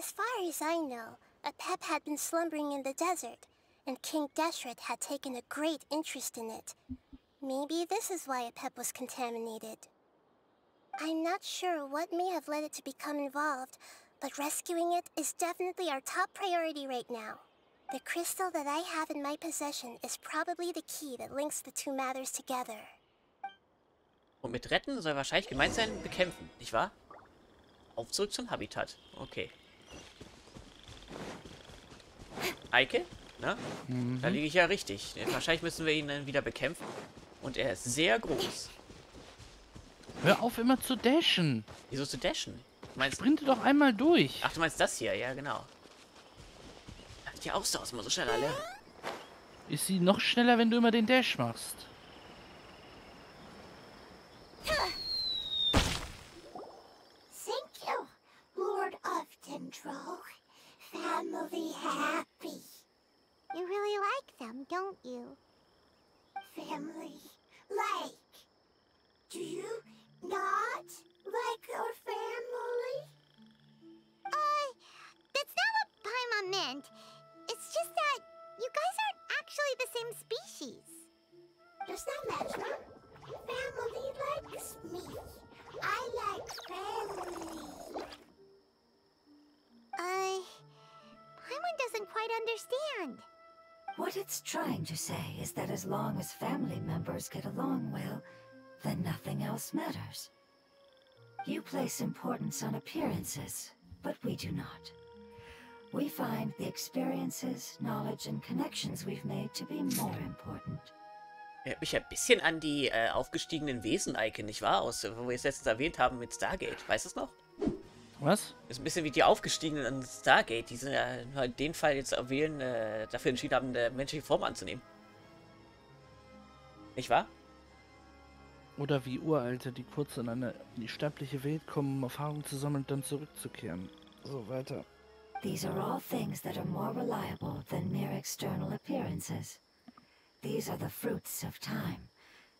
As far as I know, Apep had been slumbering in the desert, and King Deshret had taken a great interest in it. Maybe this is why Apep was contaminated. I'm not sure what may have led it to become involved, but rescuing it is definitely our top priority right now. The crystal that I have in my possession is probably the key that links the two matters together. Und mit retten soll wahrscheinlich gemeint sein, bekämpfen, nicht wahr? Auf zurück zum Habitat. Okay. Eike? Na? Da liege ich ja richtig. Wahrscheinlich müssen wir ihn dann wieder bekämpfen. Und er ist sehr groß. Hör auf, immer zu dashen. Wieso zu dashen? Sprinte doch einmal durch. Ach, du meinst das hier? Ja, genau. Ach, die Ausdauer ist immer so schnell, alle. Ist sie noch schneller, wenn du immer den Dash machst? Thank you, Lord of Dendro. Family happy. You really like them, don't you? Family like. Do you not like your family? That's not what Paimon meant. It's just that you guys aren't actually the same species. Does that matter? Family likes me. I like family. Paimon doesn't quite understand. What it's trying to say is that as long as family members get along well, then nothing else matters. You place importance on appearances, but we do not. We find the experiences, knowledge and connections we've made to be more important. Erinnert mich ein bisschen an die aufgestiegenen Wesen, Eike, nicht wahr? Aus, wo wir es letztens erwähnt haben mit Stargate. Weißt du es noch? Was? Ist ein bisschen wie die aufgestiegenen an Stargate, die sind ja in dem Fall jetzt dafür entschieden haben, eine menschliche Form anzunehmen. Nicht wahr? Oder wie Uralte, die kurz in die sterbliche Welt kommen, um Erfahrung zu sammeln und dann zurückzukehren. So weiter. These are all things that are more reliable than mere external appearances. These are the fruits of time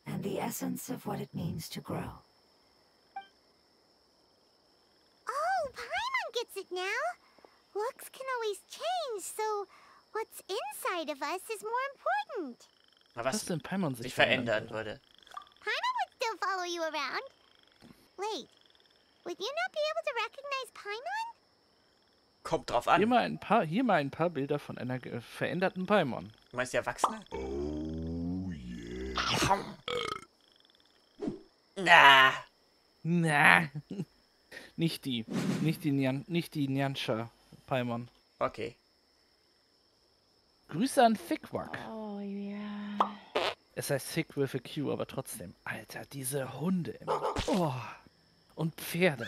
and the essence of what it means to grow. Oh, Paimon gets it now. Looks can always change, so what's inside of us is more important. Was denn Paimon sich verändern würde? Follow you around. Wait, would you not be able to recognize Paimon? Kommt drauf an. Hier mal ein paar Bilder von einer veränderten Paimon. Du meinst die Erwachsene? Oh yeah. Na. Nicht die Nyansha Paimon. Okay. Grüße an Thickwack. Oh yeah. Es heißt Thick with a Q, aber trotzdem. Alter, diese Hunde. Oh, und Pferde.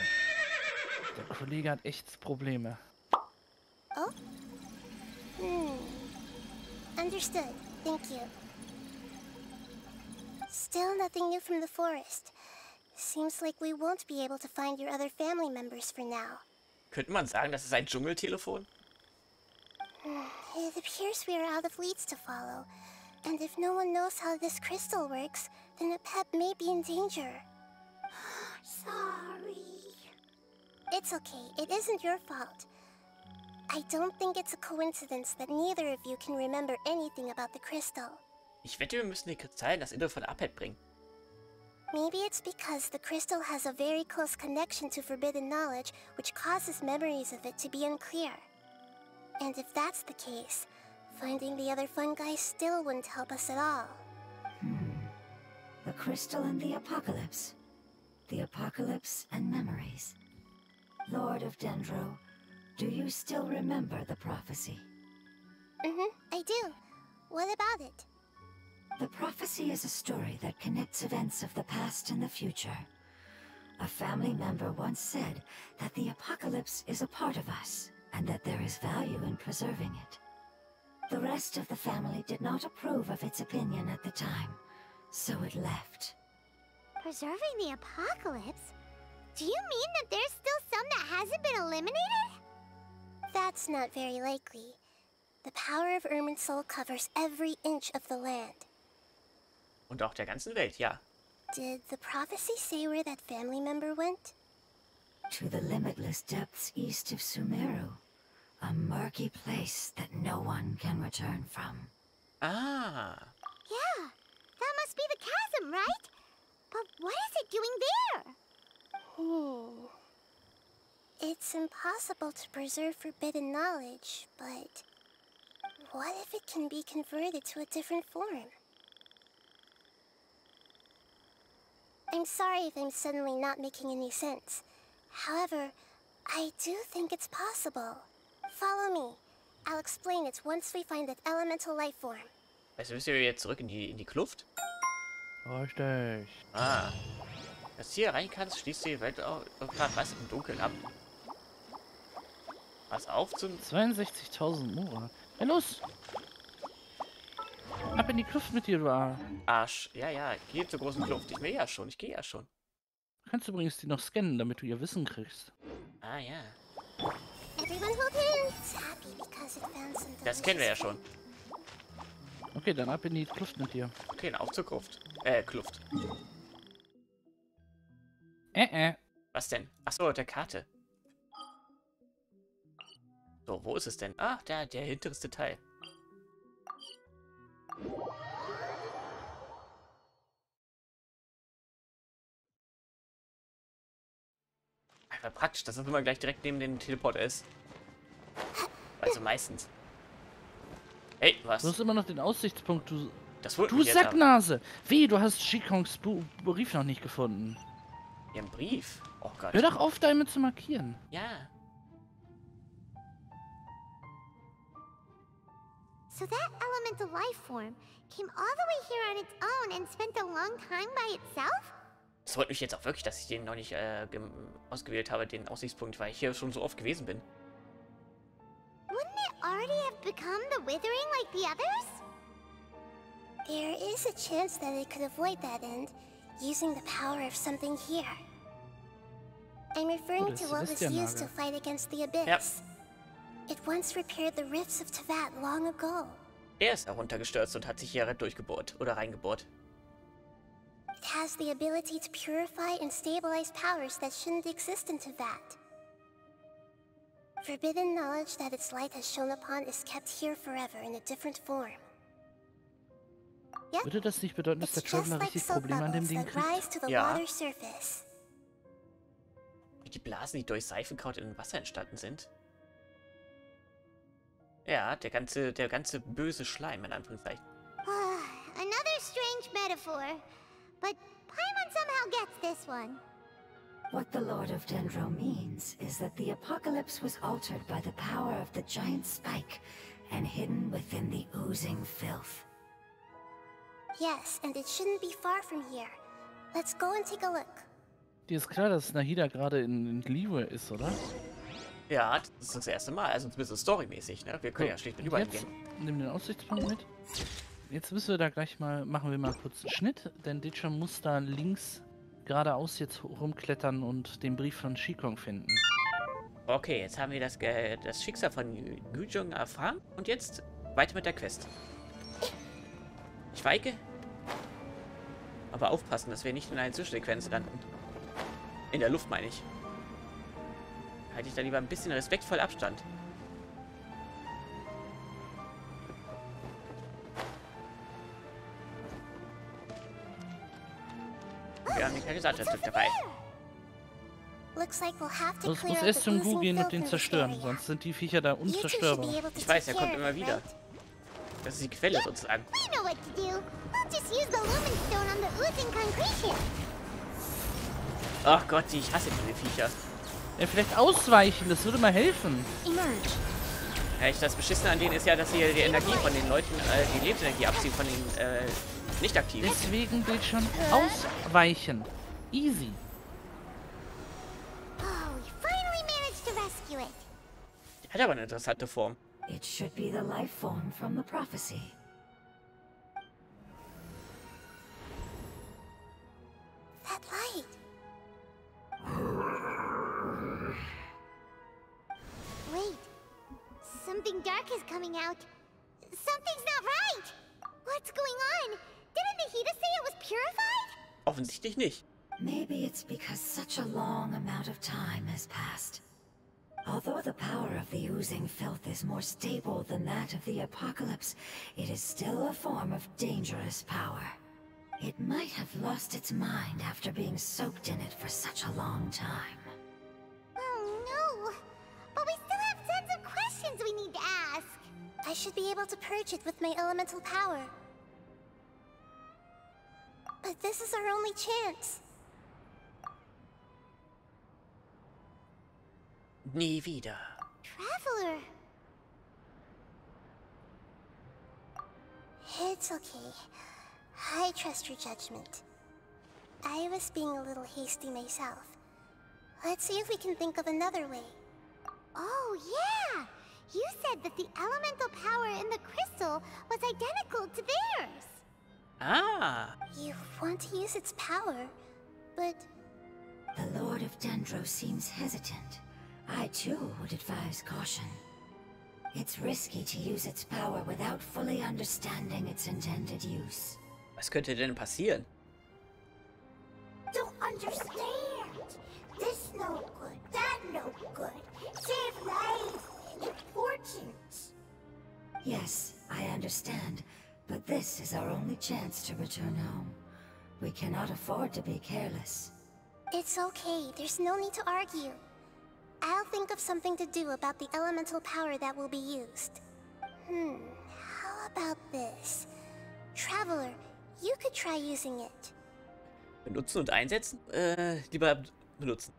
Der Kollege hat echt Probleme. Oh? Understood. Thank you. Still nothing new from the forest. Seems like we won't be able to find your other family members for now. Könnte man sagen, das ist ein Dschungeltelefon? It appears we are out of leads to follow. And if no one knows how this crystal works, then Apep may be in danger. Sorry. It's okay. It isn't your fault. I don't think it's a coincidence that neither of you can remember anything about the crystal. Ich wette, wir müssen die Kristallen das Innere von Apep bringen. Maybe it's because the crystal has a very close connection to forbidden knowledge, which causes memories of it to be unclear. And if that's the case, finding the other fungi still wouldn't help us at all. The crystal and the apocalypse. The apocalypse and memories. Lord of Dendro, do you still remember the prophecy? I do. What about it? The prophecy is a story that connects events of the past and the future. A family member once said that the apocalypse is a part of us, and that there is value in preserving it. The rest of the family did not approve of its opinion at the time, so it left. Preserving the apocalypse? Do you mean that there's still some that hasn't been eliminated? That's not very likely. The power of Irminsul covers every inch of the land. Und auch der ganzen Welt, ja. Did the prophecy say where that family member went? to the limitless depths east of Sumeru, a murky place that no one can return from. Ah. Yeah, that must be the chasm, right? But what is it doing there? Oh. It's impossible to preserve forbidden knowledge, but what if it can be converted to a different form? I'm sorry if I'm suddenly not making any sense. However, I do think it's possible. Follow me. I'll explain it once we find that elemental life form. Also müssen wir jetzt zurück in die Kluft? Richtig. Ah. Dass du hier rein kannst, schließt die Welt auch gerade was im Dunkeln ab. Was auf zum 62.000 Mora. Hey, los! Ab in die Kluft mit dir, du Arsch. Ja, ja, geh zur großen Kluft. Ich will ja schon, ich gehe ja schon. Kannst du übrigens die noch scannen, damit du ihr Wissen kriegst. Ah, ja. Das kennen wir ja schon. Okay, dann ab in die Kluft mit dir. Okay, dann auf zur Kluft. Kluft. Was denn? Achso, der Karte. So, wo ist es denn? Ah, der hinterste Teil. Einfach praktisch, dass das immer gleich direkt neben dem Teleporter ist. Also meistens. Ey, was? Du hast immer noch den Aussichtspunkt, du... Das wurde du Sacknase! Wie, du hast Shikongs Brief noch nicht gefunden. Ihren Brief? Oh Gott. Hör doch auf, damit zu markieren. Ja. So that elemental life form came all the way here on its own and spent a long time by itself? Es freut mich jetzt auch wirklich, dass ich den noch nicht ausgewählt habe, den Aussichtspunkt, weil ich hier schon so oft gewesen bin. Wouldn't it already have become the withering like the others? There is a chance that it could avoid that end, using the power of something here. I'm referring to what was used to fight against the abyss. Yep. It once repaired the rifts of Teyvat long ago. Ist heruntergestürzt und hat sich hier durchgebohrt oder reingebohrt. It has the ability to purify and stabilize powers that shouldn't exist in Teyvat. Forbidden knowledge that its light has shone upon is kept here forever in a different form. Yep. Würde das nicht bedeuten, dass der Traveler richtig Probleme an dem Ding kriegt? Ja. Die Blasen, die durch Seifenkraut in Wasser entstanden sind. Ja, der ganze böse Schleim in Anführungszeichen. Another strange metaphor, but Paimon somehow gets this one. What the Lord of Dendro means is that the apocalypse was altered by the power of the giant spike and hidden within the oozing filth. Yes, and it shouldn't be far from here. Let's go and take a look. Dir ist klar, dass Nahida gerade in Liyue ist, oder? Ja, das ist das erste Mal, also ein bisschen storymäßig, ne? Wir können so, ja schlicht überall gehen. Nimm den Aussichtspunkt mit. Jetzt müssen wir da gleich mal, machen wir mal kurz einen Schnitt, denn D-Chan muss da links geradeaus jetzt rumklettern und den Brief von Shikong finden. Okay, jetzt haben wir das Schicksal von Gujung erfahren und jetzt weiter mit der Quest. Ich weige, aber aufpassen, dass wir nicht in einer Zwischensequenz landen. In der Luft meine ich. Halte ich da lieber ein bisschen respektvoll Abstand. Wir haben nicht mehr gesagt, das ist dabei. Das muss erst zum Gu gehen und den zerstören, sonst sind die Viecher da unzerstörbar. Ich weiß, er kommt immer wieder. Das ist die Quelle sozusagen. Ach Gott, ich hasse diese Viecher. Ja, vielleicht ausweichen, das würde mal helfen. Ja, das Beschissene an denen ist ja, dass sie die Energie von den Leuten, die Lebensenergie abziehen von den nicht aktiven. Deswegen geht schon ausweichen. Easy. Hat aber eine interessante Form. It should be the life form from the prophecy. That light. Wait, something dark is coming out. Something's not right. What's going on? Didn't Nahida say it was purified? Offensichtlich nicht. Maybe it's because such a long amount of time has passed. Although the power of the oozing filth is more stable than that of the apocalypse, it is still a form of dangerous power. It might have lost its mind after being soaked in it for such a long time. Oh no! But we still have tons of questions we need to ask! I should be able to purge it with my elemental power. But this is our only chance. Nahida. Traveler! It's okay. I trust your judgment. I was being a little hasty myself. Let's see if we can think of another way. Oh, yeah! You said that the elemental power in the crystal was identical to theirs! Ah! You want to use its power, but... The Lord of Dendro seems hesitant. I too would advise caution. It's risky to use its power without fully understanding its intended use. Was könnte denn passieren? Don't understand! This no good, that no good. Save life! Important! Yes, I understand. But this is our only chance to return home. We cannot afford to be careless. It's okay, there's no need to argue. I'll think of something to do about the elemental power that will be used. How about this? Traveler, you could try using it. Benutzen und einsetzen? Lieber benutzen.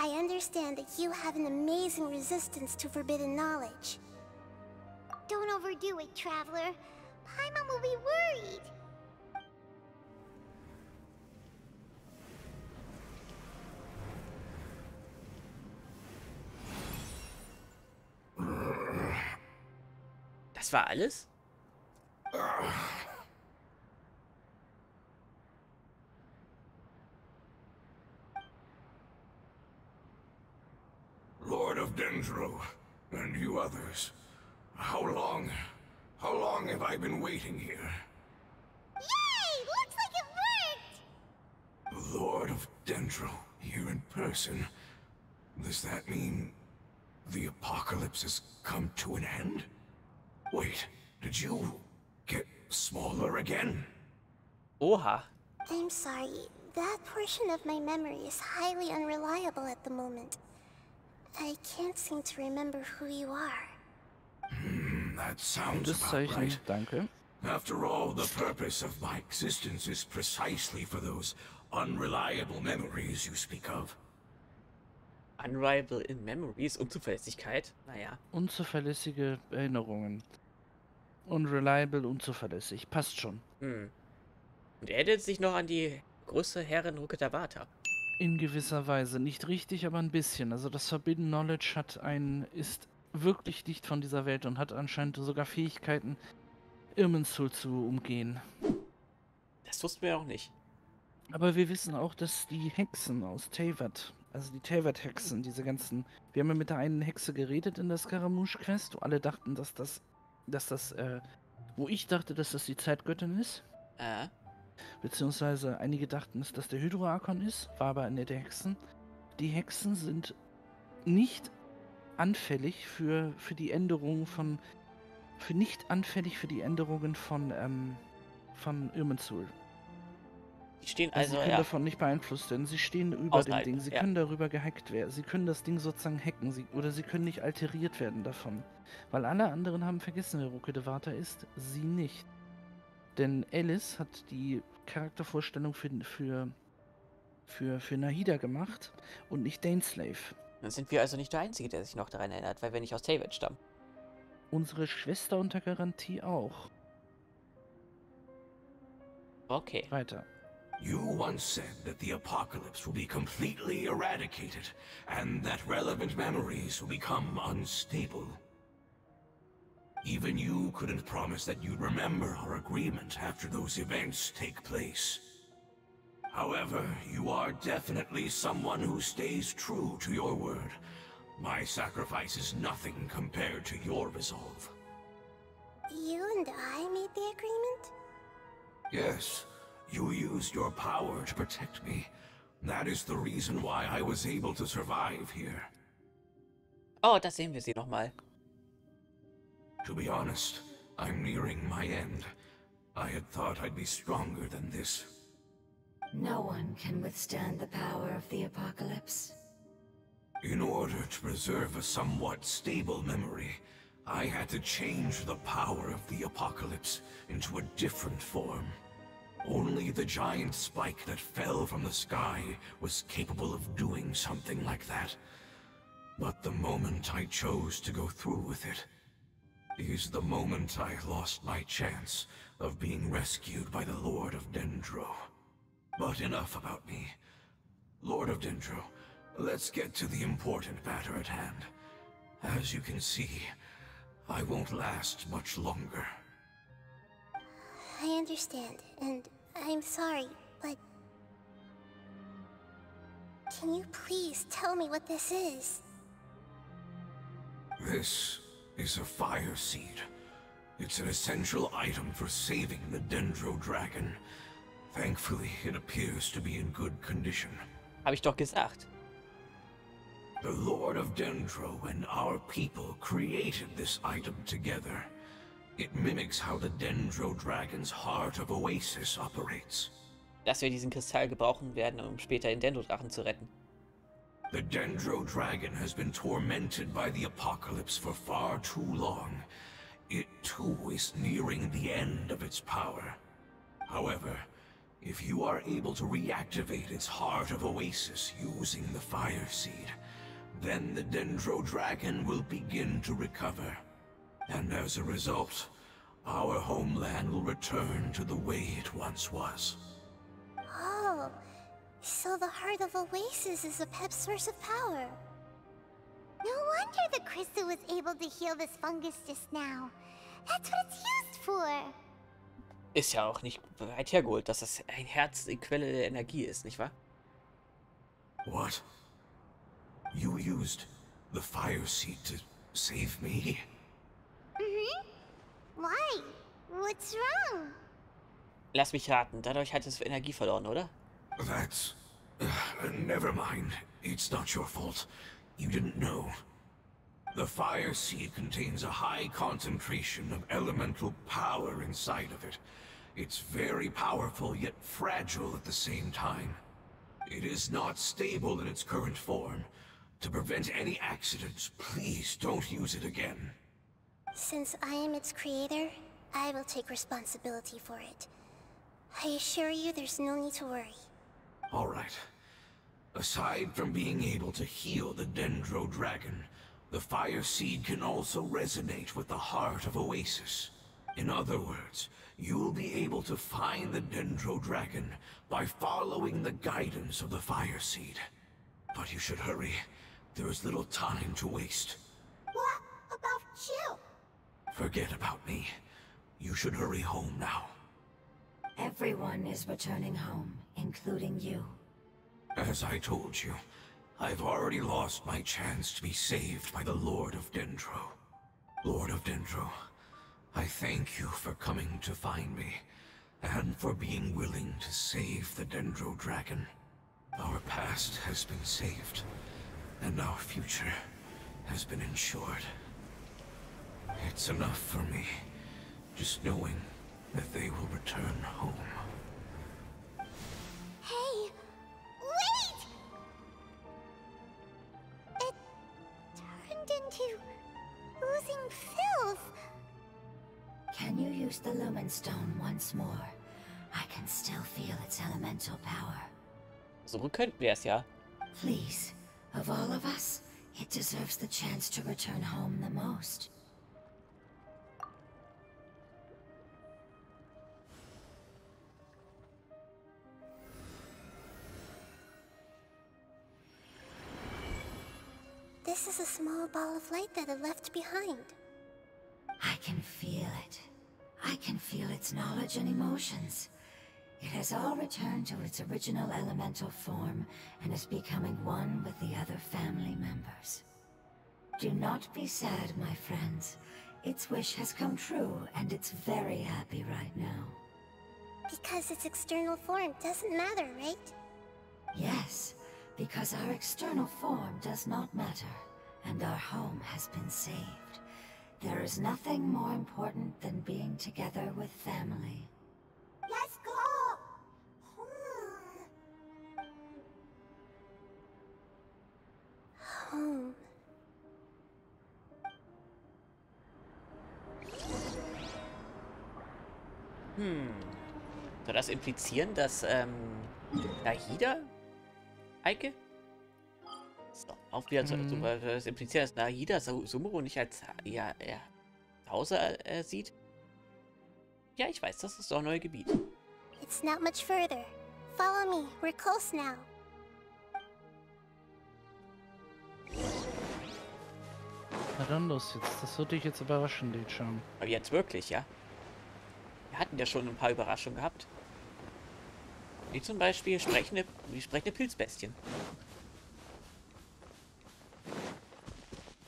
I understand that you have an amazing resistance to forbidden knowledge. Don't overdo it, Traveler. Paimon will be worried. Das war alles? Lord of Dendro, and you others, how long have I been waiting here? Yay! Looks like it worked! Lord of Dendro, here in person. Does that mean the apocalypse has come to an end? Wait, did you get smaller again? Oha. I'm sorry, that portion of my memory is highly unreliable at the moment. I can't seem to remember who you are. That sounds about right. Danke. After all, the purpose of my existence is precisely for those unreliable memories you speak of. Unreliable in memories, Unzuverlässigkeit, naja. Unzuverlässige Erinnerungen. Unreliable, unzuverlässig, passt schon. Und erinnert sich noch an die große Herrin Rukkhadevata. In gewisser Weise, nicht richtig, aber ein bisschen. Also das Forbidden Knowledge ist wirklich nicht von dieser Welt und hat anscheinend sogar Fähigkeiten, Irminsul zu umgehen. Das wussten wir auch nicht. Aber wir wissen auch, dass die Hexen aus Teyvat, also die Teyvat-Hexen, diese ganzen... Wir haben ja mit der einen Hexe geredet in der Scaramouche-Quest, wo alle dachten, wo ich dachte, dass das die Zeitgöttin ist. Beziehungsweise einige dachten, dass das der Hydroarchon ist, war aber eine der Hexen. Die Hexen sind nicht anfällig für die Änderungen von Irminsul. Die stehen also, sie können davon nicht beeinflusst werden. Sie stehen über dem Ding. Sie können darüber gehackt werden. Sie können das Ding sozusagen hacken. Sie können nicht alteriert werden davon. Weil alle anderen haben vergessen, wer Rukkhadevata ist. Sie nicht. Denn Alice hat die Charaktervorstellung für Nahida gemacht und nicht Dainsleif. Dann sind wir also nicht der Einzige, der sich noch daran erinnert, weil wir nicht aus Teyvat stammen. Unsere Schwester unter Garantie auch. Okay. Weiter. You once said that the apocalypse will be completely eradicated and that relevant memories will become unstable. Even you couldn't promise that you'd remember our agreement after those events take place. However, you are definitely someone who stays true to your word. My sacrifice is nothing compared to your resolve. You and I made the agreement? Yes. You used your power to protect me, That is the reason why I was able to survive here. Oh, da sehen wir sie nochmal. To be honest, I'm nearing my end. I had thought I'd be stronger than this. No one can withstand the power of the apocalypse. In order to preserve a somewhat stable memory, I had to change the power of the apocalypse into a different form. Only the giant spike that fell from the sky was capable of doing something like that. But the moment I chose to go through with it is the moment I lost my chance of being rescued by the Lord of Dendro. But enough about me. Lord of Dendro, let's get to the important matter at hand. As you can see, I won't last much longer. I understand, and I'm sorry, but... can you please tell me what this is? This is a fire seed. It's an essential item for saving the Dendro Dragon. Thankfully, it appears to be in good condition. Hab ich doch gesagt. The Lord of Dendro and our people created this item together. It mimics how the Dendro Dragon's Heart of Oasis operates. Dass wir diesen Kristall gebrauchen werden, später den Dendro Drachen zu retten. The Dendro Dragon has been tormented by the apocalypse for far too long. It too is nearing the end of its power. However, if you are able to reactivate its Heart of Oasis using the Fire Seed, then the Dendro Dragon will begin to recover. And as a result, our homeland will return to the way it once was. Oh, so the Heart of Oasis is Apep's source of power. No wonder the crystal was able to heal this fungus just now. That's what it's used for. Ist ja auch nicht weit hergeholt, dass das ein Herz, die Quelle der Energie ist, nicht wahr? What? You used the fire seed to save me? Mm-hmm. Why? What's wrong? Lass mich raten, dadurch hat es Energie verloren, oder? That's... never mind. It's not your fault. You didn't know. The fire seed contains a high concentration of elemental power inside of it. It's very powerful, yet fragile at the same time. It is not stable in its current form. To prevent any accidents, please don't use it again. Since I am its creator, I will take responsibility for it. I assure you there's no need to worry. All right. Aside from being able to heal the Dendro Dragon, the Fire Seed can also resonate with the Heart of Oasis. In other words, you'll be able to find the Dendro Dragon by following the guidance of the Fire Seed. But you should hurry. There is little time to waste. What about you? Forget about me. You should hurry home now. Everyone is returning home, including you. As I told you, I've already lost my chance to be saved by the Lord of Dendro. Lord of Dendro, I thank you for coming to find me, and for being willing to save the Dendro Dragon. Our past has been saved, and our future has been ensured. It's enough for me, just knowing that they will return home. Hey! Wait! It turned into... oozing filth! Can you use the Lumenstone once more? I can still feel its elemental power. So könnten wir es ja. Please, of all of us, it deserves the chance to return home the most. This is a small ball of light that I left behind. I can feel it. I can feel its knowledge and emotions. It has all returned to its original elemental form and is becoming one with the other family members. Do not be sad, my friends. Its wish has come true, and it's very happy right now. Because its external form doesn't matter, right? Yes, because our external form does not matter, and our home has been saved. There is nothing more important than being together with family. Let's go! Home. Home. Soll das implizieren, dass Nahida? Eike? So, auf wieder zurück. Das impliziert, dass Nahida Sumeru nicht als Hause sieht. Ja, ich weiß, das ist doch ein neues Gebiet. It's not much further. Follow me, we're close now. Na dann los jetzt, das würde ich jetzt überraschen, D-Chan. Aber jetzt wirklich, ja? Wir hatten ja schon ein paar Überraschungen gehabt. Wie zum Beispiel die sprechende Pilzbestien.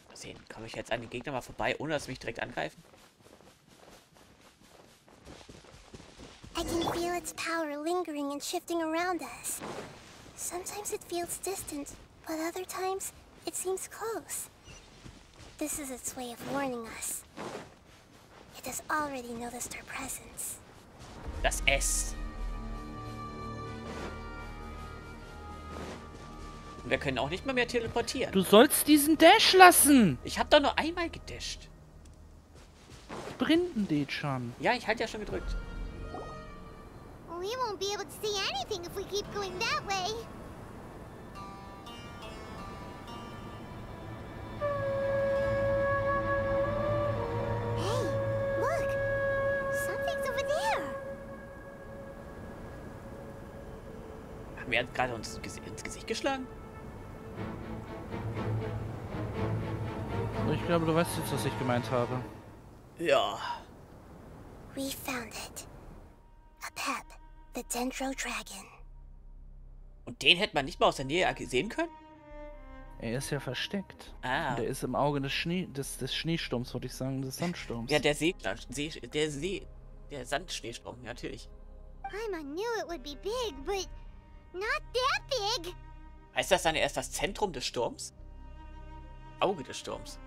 Mal sehen, komme ich jetzt an die Gegner mal vorbei, ohne dass sie mich direkt angreifen? I can feel its power lingering and shifting around us. Sometimes it feels distant, but other times it seems close. This is its way of warning us. It has already noticed our presence. Das S. Und wir können auch nicht mal mehr teleportieren. Du sollst diesen Dash lassen. Ich habe doch nur einmal gedasht. Sprinten, D-Chan. Ja, ich halte ja schon gedrückt. We won't be able to see anything if we keep going that way. Wir haben gerade uns ins Gesicht geschlagen. Ich glaube, du weißt jetzt, was ich gemeint habe. Ja. We found it. Apep, the Dendro Dragon. Und den hätte man nicht mal aus der Nähe sehen können? Er ist ja versteckt. Ah. Und er ist im Auge des Schneesturms, würde ich sagen, des Sandsturms. Ja, der Sandschneesturm, ja, natürlich. Paimon knew it would be big, but not that big. Heißt das dann erst das Zentrum des Sturms? Auge des Sturms.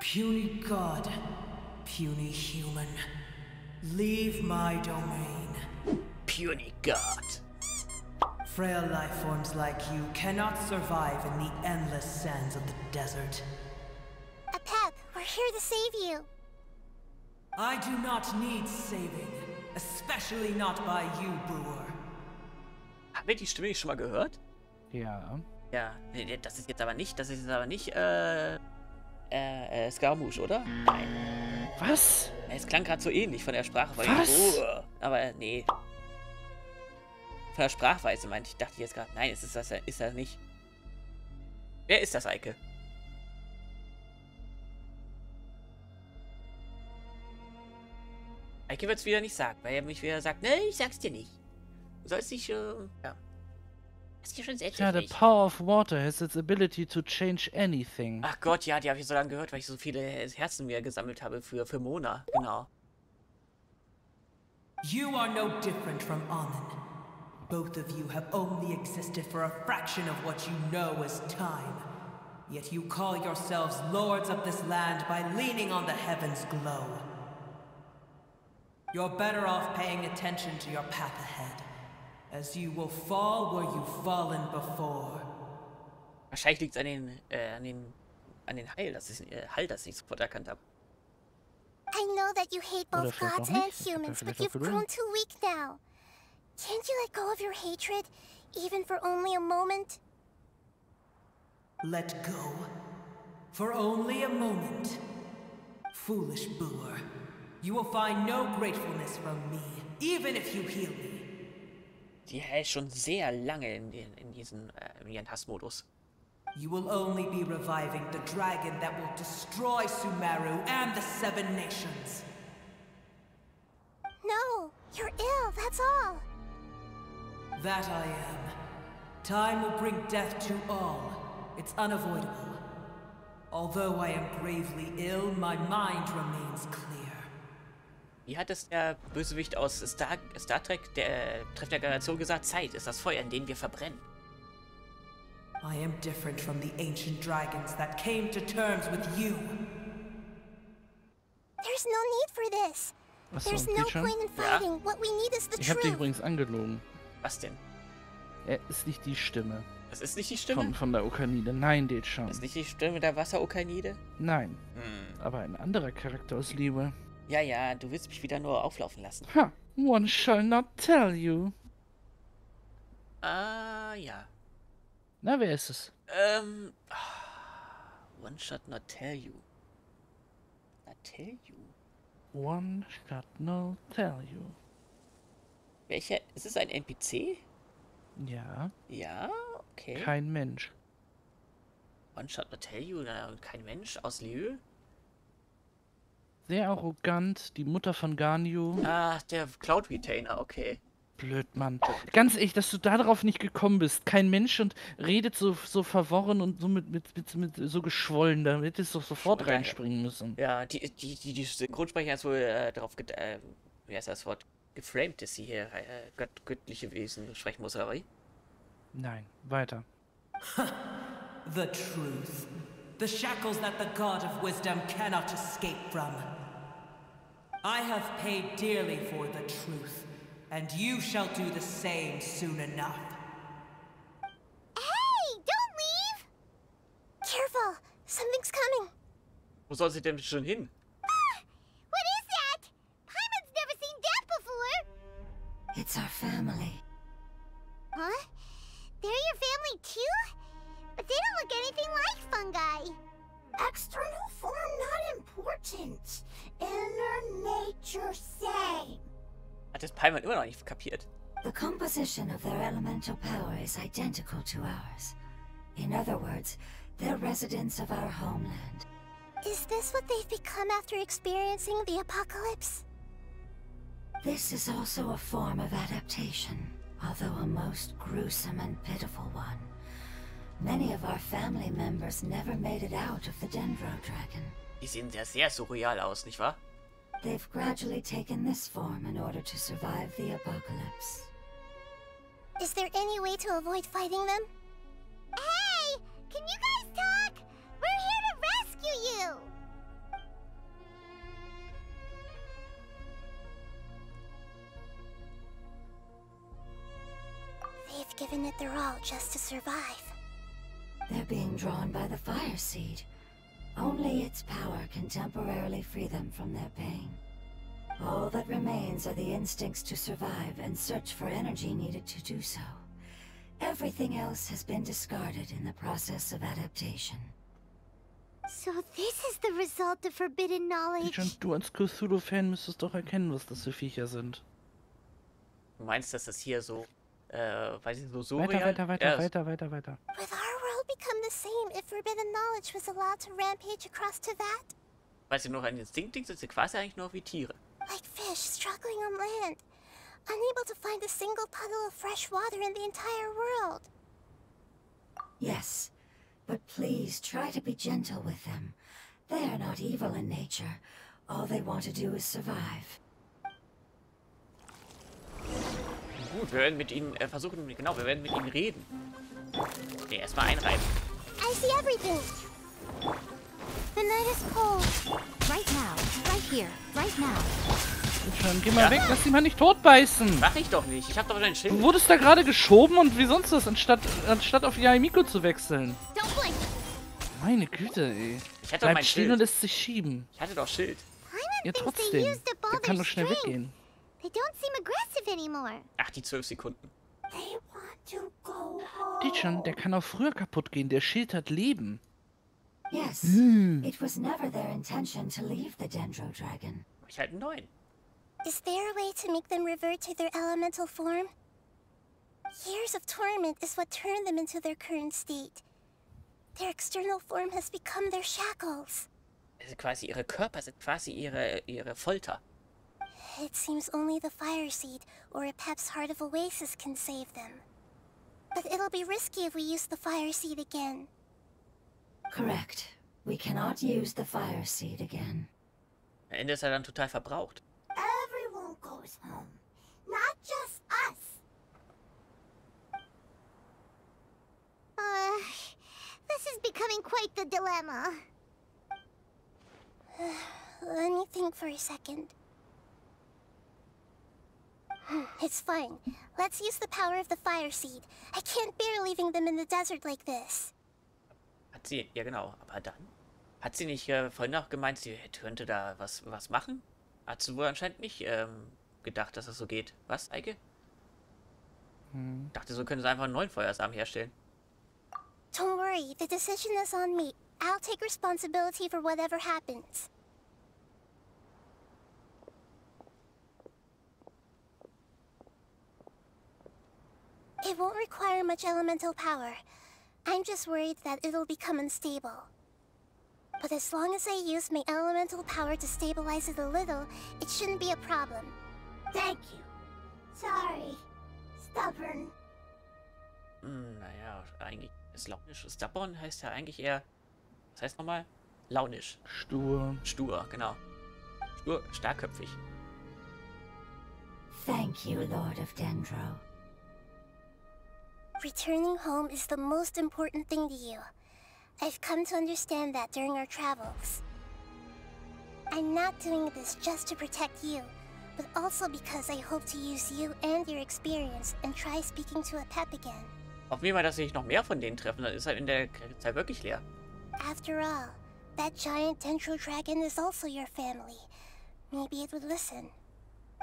Puny God, puny human, leave my domain. Puny God. Frail life forms like you cannot survive in the endless sands of the desert. Apep, we're here to save you. I do not need saving, especially not by you, Brewer. Haben wir die Stimme nicht schon mal gehört? Ja. Ja, das ist jetzt aber nicht, Scaramouche, oder? Nein. Was? Es klang gerade so ähnlich von der Sprache. Was? Aber nee. Von der Sprachweise meinte ich, dachte ich jetzt gerade, nein, es ist das nicht. Wer ist das, Eike? Eike wird es wieder nicht sagen, weil er mich wieder sagt, ne, ich sag's dir nicht. Sollst dich, ja. Hast du schon selbst ja, the power of water has its ability to change anything. Ach Gott, ja, die habe ich so lange gehört, weil ich so viele Herzen mir gesammelt habe für Mona, genau. You are no different from Amon. Both of you have only existed for a fraction of what you know as time. Yet you call yourselves lords of this land by leaning on the heaven's glow. You're better off paying attention to your path ahead. As you will fall where you've fallen before. Wahrscheinlich liegt es an den Heil, dass ich nicht sofort erkannt habe. I know that you hate both gods and humans, but you've grown too weak now. Can't you let go of your hatred, even for only a moment? Let go, for only a moment. Foolish boor, you will find no gratefulness from me, even if you heal me. Die hält schon sehr lange in ihren Hassmodus. You will only be reviving the dragon that will destroy Sumeru and the Seven Nations. No, you're ill, that's all. That I am. Time will bring death to all. It's unavoidable. Although I am gravely ill, my mind remains clear. Wie hat es der Bösewicht aus Star Trek, der Treff der Generation, gesagt? Zeit ist das Feuer, in dem wir verbrennen. I am different from the ancient dragons that came to terms with you. There's no need for this. There's no point in fighting. Ja. What we need is the truth. Ich hab dich übrigens angelogen. Was denn? Er ist nicht die Stimme. Das ist nicht die Stimme? Von der Okanide. Nein, D-Chan. Ist nicht die Stimme der Wasser-Okanide? Nein. Hm. Aber ein anderer Charakter aus Liyue. Ja, ja, du willst mich wieder nur auflaufen lassen. Ha, one shall not tell you. Ah, ja. Na, wer ist es? One shall not tell you. Not tell you? One shall not tell you. Welcher? Ist es ein NPC? Ja. Ja, okay. Kein Mensch. One shall not tell you, kein Mensch aus Liyue? Sehr arrogant, die Mutter von Ganyu. Ah, der Cloud Retainer, okay. Blöd, Mann. Ganz ehrlich, dass du darauf nicht gekommen bist. Kein Mensch und redet so verworren und so mit so geschwollen. Da hättest du doch sofort reinspringen müssen. Ja, die Synchronsprecher hat wohl darauf wie heißt das Wort? Geframed, dass sie hier göttliche Wesen sprechen muss, aber nein, weiter. The truth. The shackles that the god of wisdom cannot escape from. I have paid dearly for the truth. And you shall do the same soon enough. Hey, don't leave! Careful, something's coming. Wo soll sie denn schon hin? Ah, what is that? Paimon's never seen death before. It's our family. Huh? They're your family too? But they don't look anything like fungi. External form not important. Inner nature same. Hat das Paimon immer noch nicht kapiert. The composition of their elemental power is identical to ours. In other words, they're residents of our homeland. Is this what they've become after experiencing the apocalypse? This is also a form of adaptation, although a most gruesome and pitiful one. Many of our family members never made it out of the Dendro Dragon. Die sehen sehr, sehr surreal aus, nicht wahr? They've gradually taken this form in order to survive the apocalypse. Is there any way to avoid fighting them? Hey! Can you guys talk? We're here to rescue you! They've given it their all just to survive. They're being drawn by the Fire Seed. Only its power can temporarily free them from their pain. All that remains are the instincts to survive and search for energy needed to do so. Everything else has been discarded in the process of adaptation. So this is the result of forbidden knowledge. Und du als Cthulhu-Fan müsstest doch erkennen, was das für Viecher sind. Du meinst, dass das hier so, weiß ich, so weiter. Become the same if forbidden knowledge was allowed to rampage across Teyvat. Weißt du noch, an Instinkten sind sie quasi eigentlich nur wie Tiere. Like fish struggling on land, unable to find a single puddle of fresh water in the entire world. Yes, but please try to be gentle with them. They are not evil in nature. All they want to do is survive. Gut, wir werden mit ihnen versuchen, genau, wir werden mit ihnen reden. Nee, erstmal einreiben. I see everything. The night is cold. Right now, right here, right now. Schon, geh mal weg, lass die mal nicht totbeißen. Mach ich doch nicht, ich hab doch dein Schild. Du wurdest da gerade geschoben und wie sonst was, anstatt auf Yaimiko zu wechseln. Meine Güte, ey. Ich hatte doch mein Schild. Und lässt sich schieben. Ich hatte doch Schild. Ja, trotzdem. Der kann doch schnell weggehen. Ach, die 12 Sekunden. D-Chan, der kann auch früher kaputt gehen. Der Schild hat Leben. Yes. It was never their intention to leave the Dendro Dragon. Ich halte 9. Is there a way to make them revert to their elemental form? Years of torment is what turned them into their current state. Their external form has become their shackles. Also quasi ihre Körper sind quasi ihre Folter. It seems only the Fire Seed or Apep's Heart of Oasis can save them. But it'll be risky if we use the Fire Seed again. Correct. We cannot use the Fire Seed again. Am Ende ist dann total verbraucht. is becoming quite the dilemma. Let me think for a second. It's fine. Let's use the power of the Fire Seed. I can't bear leaving them in the desert like this. Hat sie, ja genau, aber dann? Hat sie nicht vorhin auch gemeint, sie könnte da was machen? Hat sie wohl anscheinend nicht gedacht, dass das so geht. Was, Eike? Dachte, so können sie einfach einen neuen Feuersarm herstellen. Don't worry, the decision is on me. I'll take responsibility for whatever happens. It won't require much elemental power. I'm just worried that it'll become unstable. But as long as I use my elemental power to stabilize it a little, it shouldn't be a problem. Thank you. Sorry. Stubborn. Naja, eigentlich ist launisch. Stubborn heißt ja eigentlich eher... Was heißt nochmal? Launisch. Stur. Stur, genau. Stur, starkköpfig. Thank you, Lord of Dendro. Returning home is the most important thing to you. I've come to understand that during our travels. I'm not doing this just to protect you, but also because I hope to use you and your experience and try speaking to Apep again. Auf jeden Fall, dass ich noch mehr von denen treffen, dann ist halt in der Zeit wirklich leer. After all, that giant Dendro Dragon is also your family. Maybe it would listen.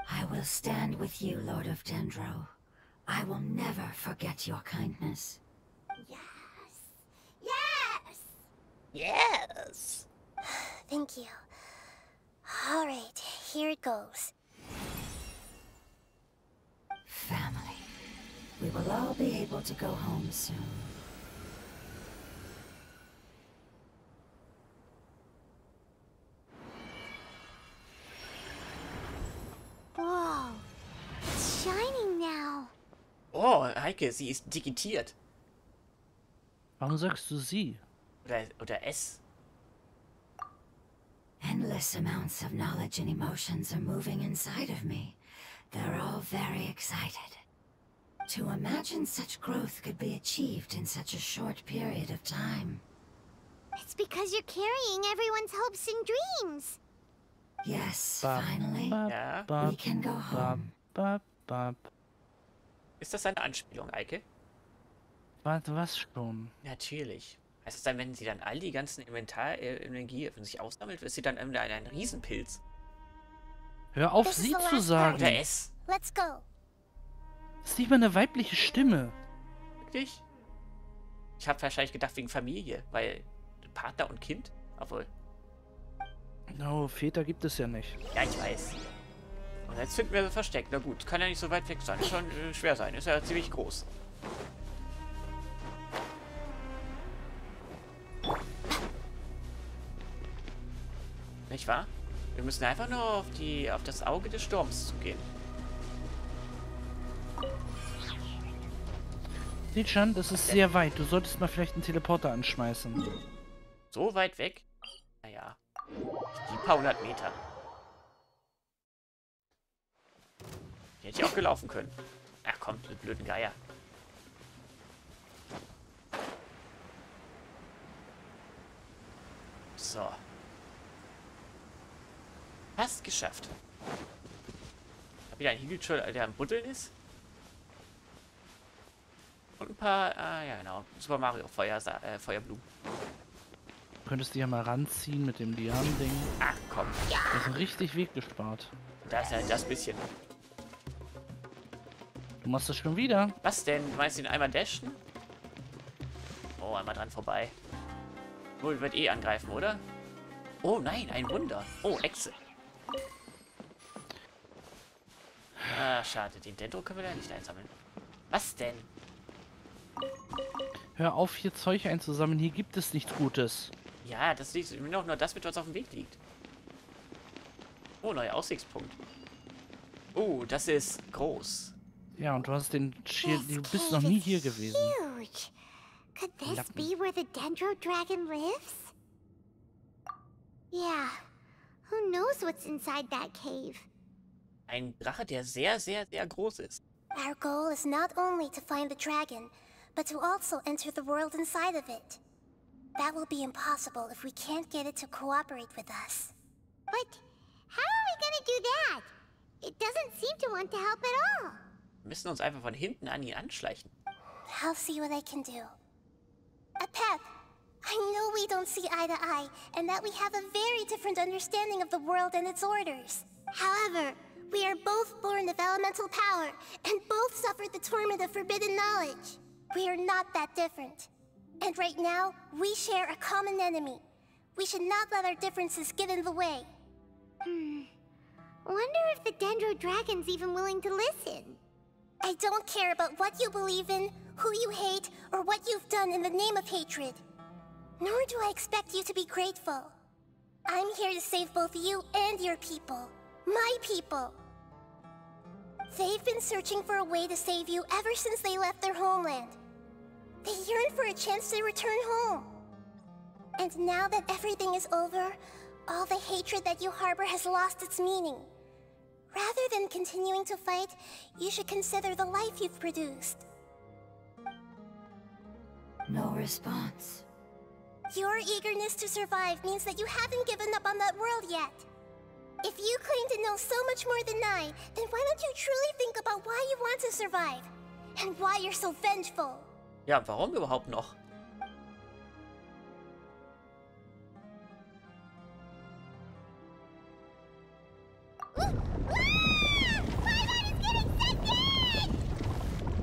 I will stand with you, Lord of Dendro. I will never forget your kindness. Yes. Yes. Yes. Thank you. All right, here it goes. Family. We will all be able to go home soon. Whoa. It's shining now. Oh, Heike, sie ist digitiert. Warum sagst du sie? Oder es? Endless amounts of knowledge and emotions are moving inside of me. They're all very excited. To imagine such growth could be achieved in such a short period of time. It's because you're carrying everyone's hopes and dreams. Yes, finally. Yeah. We can go home. Ist das eine Anspielung, Eike? Was schon? Natürlich. Heißt das dann, wenn sie dann all die ganzen Inventarenergie von sich aussammelt, ist sie dann ein Riesenpilz? Hör auf, sie zu sagen! Oder es! Let's go! Das ist nicht mal eine weibliche Stimme. Wirklich? Ich habe wahrscheinlich gedacht, wegen Familie, weil Partner und Kind, obwohl. No, Väter gibt es ja nicht. Ja, ich weiß. Und jetzt finden wir sie versteckt. Na gut, kann ja nicht so weit weg sein. Schon schwer sein. Ist ja ziemlich groß. Nicht wahr? Wir müssen einfach nur auf das Auge des Sturms zugehen. D-Chan, das ist sehr weit. Du solltest mal vielleicht einen Teleporter anschmeißen. So weit weg? Naja. Die paar hundert Meter. Hätte ich auch gelaufen können. Ach komm, du blöden Geier. So. Fast geschafft. Hab wieder einen Hügelschirm, der am Buddeln ist. Und ein paar, ja genau, Super Mario Feuerblumen. Könntest du ja mal ranziehen mit dem Diamant-Ding. Ach komm. Ja. Das ist richtig Weg gespart. Das ist halt das bisschen. Du machst das schon wieder. Was denn? Du meinst ihn einmal dashen? Oh, einmal dran vorbei. Wohl wird eh angreifen, oder? Oh nein, ein Wunder. Oh, Echse. Ah, schade. Den Dendro können wir da nicht einsammeln. Was denn? Hör auf, hier Zeug einzusammeln. Hier gibt es nichts Gutes. Ja, das liegt nur das mit, was auf dem Weg liegt. Oh, neuer Aussichtspunkt. Oh, das ist groß. Ja, und du hast den Schild, du bist noch nie hier gewesen. Could this be where the Dendro Dragon lives? Yeah. Who knows what's inside that cave? Ein Drache, der sehr, sehr, sehr groß ist. Our goal is not only to find the dragon, but to also enter the world inside of it. That will be impossible if we can't get it to cooperate with us. But how are we gonna do that? It doesn't seem to want to help at all. Wir müssen uns einfach von hinten an ihn anschleichen. I'll see what I can do. Apep, I know we don't see eye to eye, and that we have a very different understanding of the world and its orders. However, we are both born of elemental power, and both suffered the torment of forbidden knowledge. We are not that different. And right now, we share a common enemy. We should not let our differences get in the way. Wonder if the Dendro Dragon's even willing to listen. I don't care about what you believe in, who you hate, or what you've done in the name of hatred. Nor do I expect you to be grateful. I'm here to save both you and your people. My people! They've been searching for a way to save you ever since they left their homeland. They yearned for a chance to return home. And now that everything is over, all the hatred that you harbor has lost its meaning. Rather than continuing to fight, you should consider the life you've produced. No response. Your eagerness to survive means that you haven't given up on that world yet. If you claim to know so much more than I, then why don't you truly think about why you want to survive? And why you're so vengeful? Ja, warum überhaupt noch?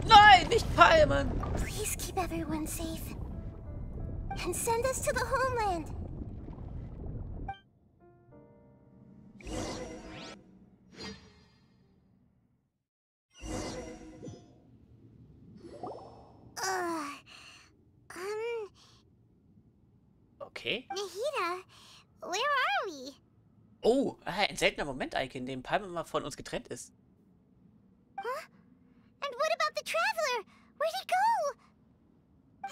Nein, nicht Paimon! Please keep everyone safe. And send us to the homeland. Okay. Nahida, where are we? Oh, ein seltener Moment, Eike, in dem Paimon mal von uns getrennt ist. Huh? And what about the Traveler? Where'd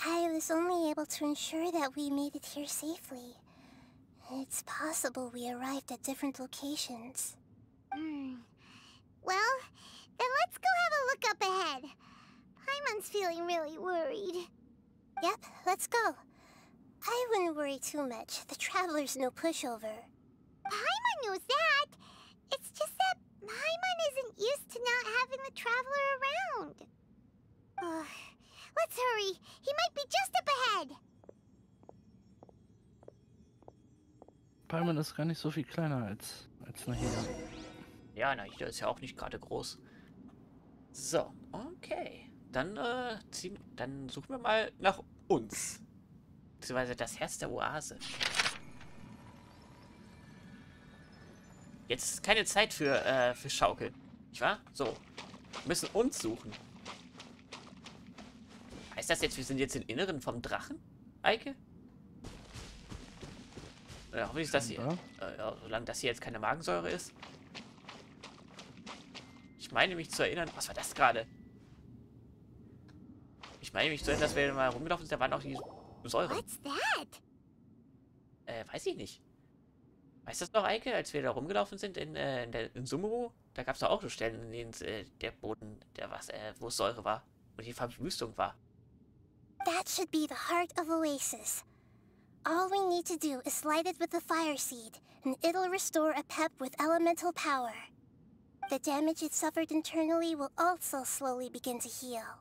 he go? I was only able to ensure that we made it here safely. It's possible we arrived at different locations. Well, then let's go have a look up ahead. Paimon's feeling really worried. Yep, let's go. I wouldn't worry too much. The Traveler's no pushover. Paimon knows that. It's just that Paimon isn't used to not having the Traveler around. Let's hurry. He might be just up ahead. Paimon ist gar nicht so viel kleiner als Nahida. Ja, Nahida ist ja auch nicht gerade groß. So, okay. Dann suchen wir mal nach uns. Beziehungsweise das Herz der Oase. Jetzt ist keine Zeit für Schaukeln. Nicht wahr? So. Wir müssen uns suchen. Heißt das jetzt, wir sind jetzt im Inneren vom Drachen? Eike? Hoffentlich, dass hier. Ja, solange das hier jetzt keine Magensäure ist. Ich meine mich zu erinnern. Was war das gerade? Ich meine mich zu erinnern, dass wir mal rumgelaufen sind. Da waren auch die. Säure. What's that? Weiß ich nicht. Weißt du das noch, Eike, als wir da rumgelaufen sind in Sumeru? Da gab es doch auch so Stellen, in denen der Boden, wo es Säure war und die Verwüstung war. That should be the Heart of Oasis. All we need to do is light it with the Fire Seed, and it'll restore Apep with elemental power. The damage it suffered internally will also slowly begin to heal.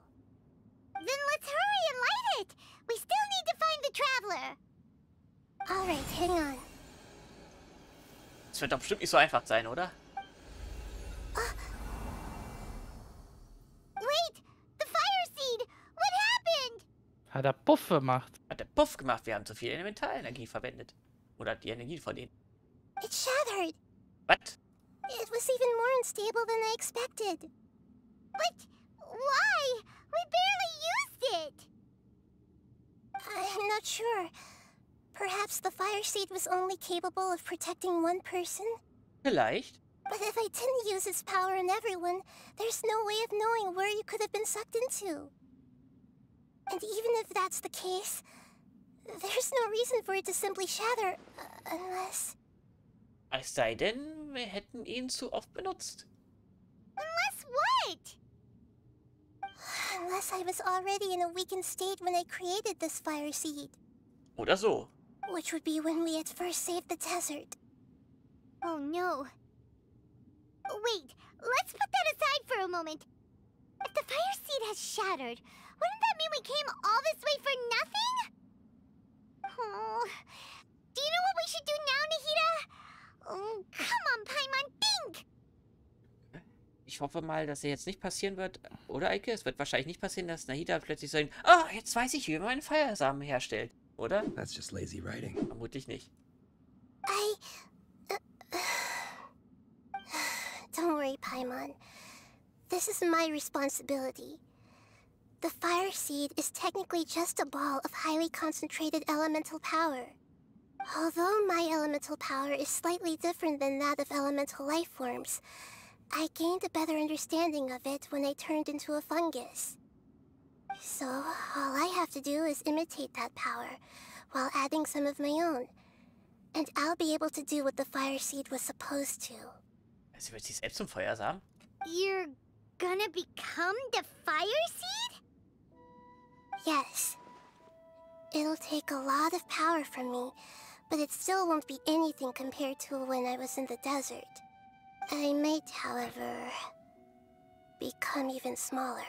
Then let's hurry and light it! We still need to find the Traveler! Alright, hang on. Das wird doch bestimmt nicht so einfach sein, oder? Wait! The Fire Seed! What happened? Hat er Puff gemacht. Hat er Puff gemacht? Wir haben zu viel Elementalenergie verwendet. Oder die Energie von denen. It shattered. What? It was even more unstable than I expected. But why? We barely used it! I'm not sure. Perhaps the Fire Seed was only capable of protecting one person? Vielleicht. But if I didn't use its power on everyone, there's no way of knowing where you could have been sucked into. And even if that's the case, there's no reason for it to simply shatter, unless... Es sei denn, wir hätten ihn zu oft benutzt. Unless what? Unless I was already in a weakened state when I created this Fire Seed. Oder so. Which would be when we had first saved the desert. Oh no. Wait, let's put that aside for a moment. If the fire seed has shattered, wouldn't that mean we came all this way for nothing? Oh. Do you know what we should do now, Nahida? Oh, come on, Paimon, think! Ich hoffe mal, dass er jetzt nicht passieren wird, oder Eike? Es wird wahrscheinlich nicht passieren, dass Nahida plötzlich sagt, oh, jetzt weiß ich, wie man einen Feuersamen herstellt, oder? That's just lazy writing. Vermutlich nicht. Don't worry, Paimon. This is my responsibility. The fire seed is technically just a ball of highly concentrated elemental power. Although my elemental power is slightly different than that of elemental life forms, I gained a better understanding of it when I turned into a fungus. So, all I have to do is imitate that power, while adding some of my own. And I'll be able to do what the fire seed was supposed to. Also wird sie selbst zum Feuersamen? You're gonna become the fire seed? Yes. It'll take a lot of power from me, but it still won't be anything compared to when I was in the desert. I might, however, become even smaller.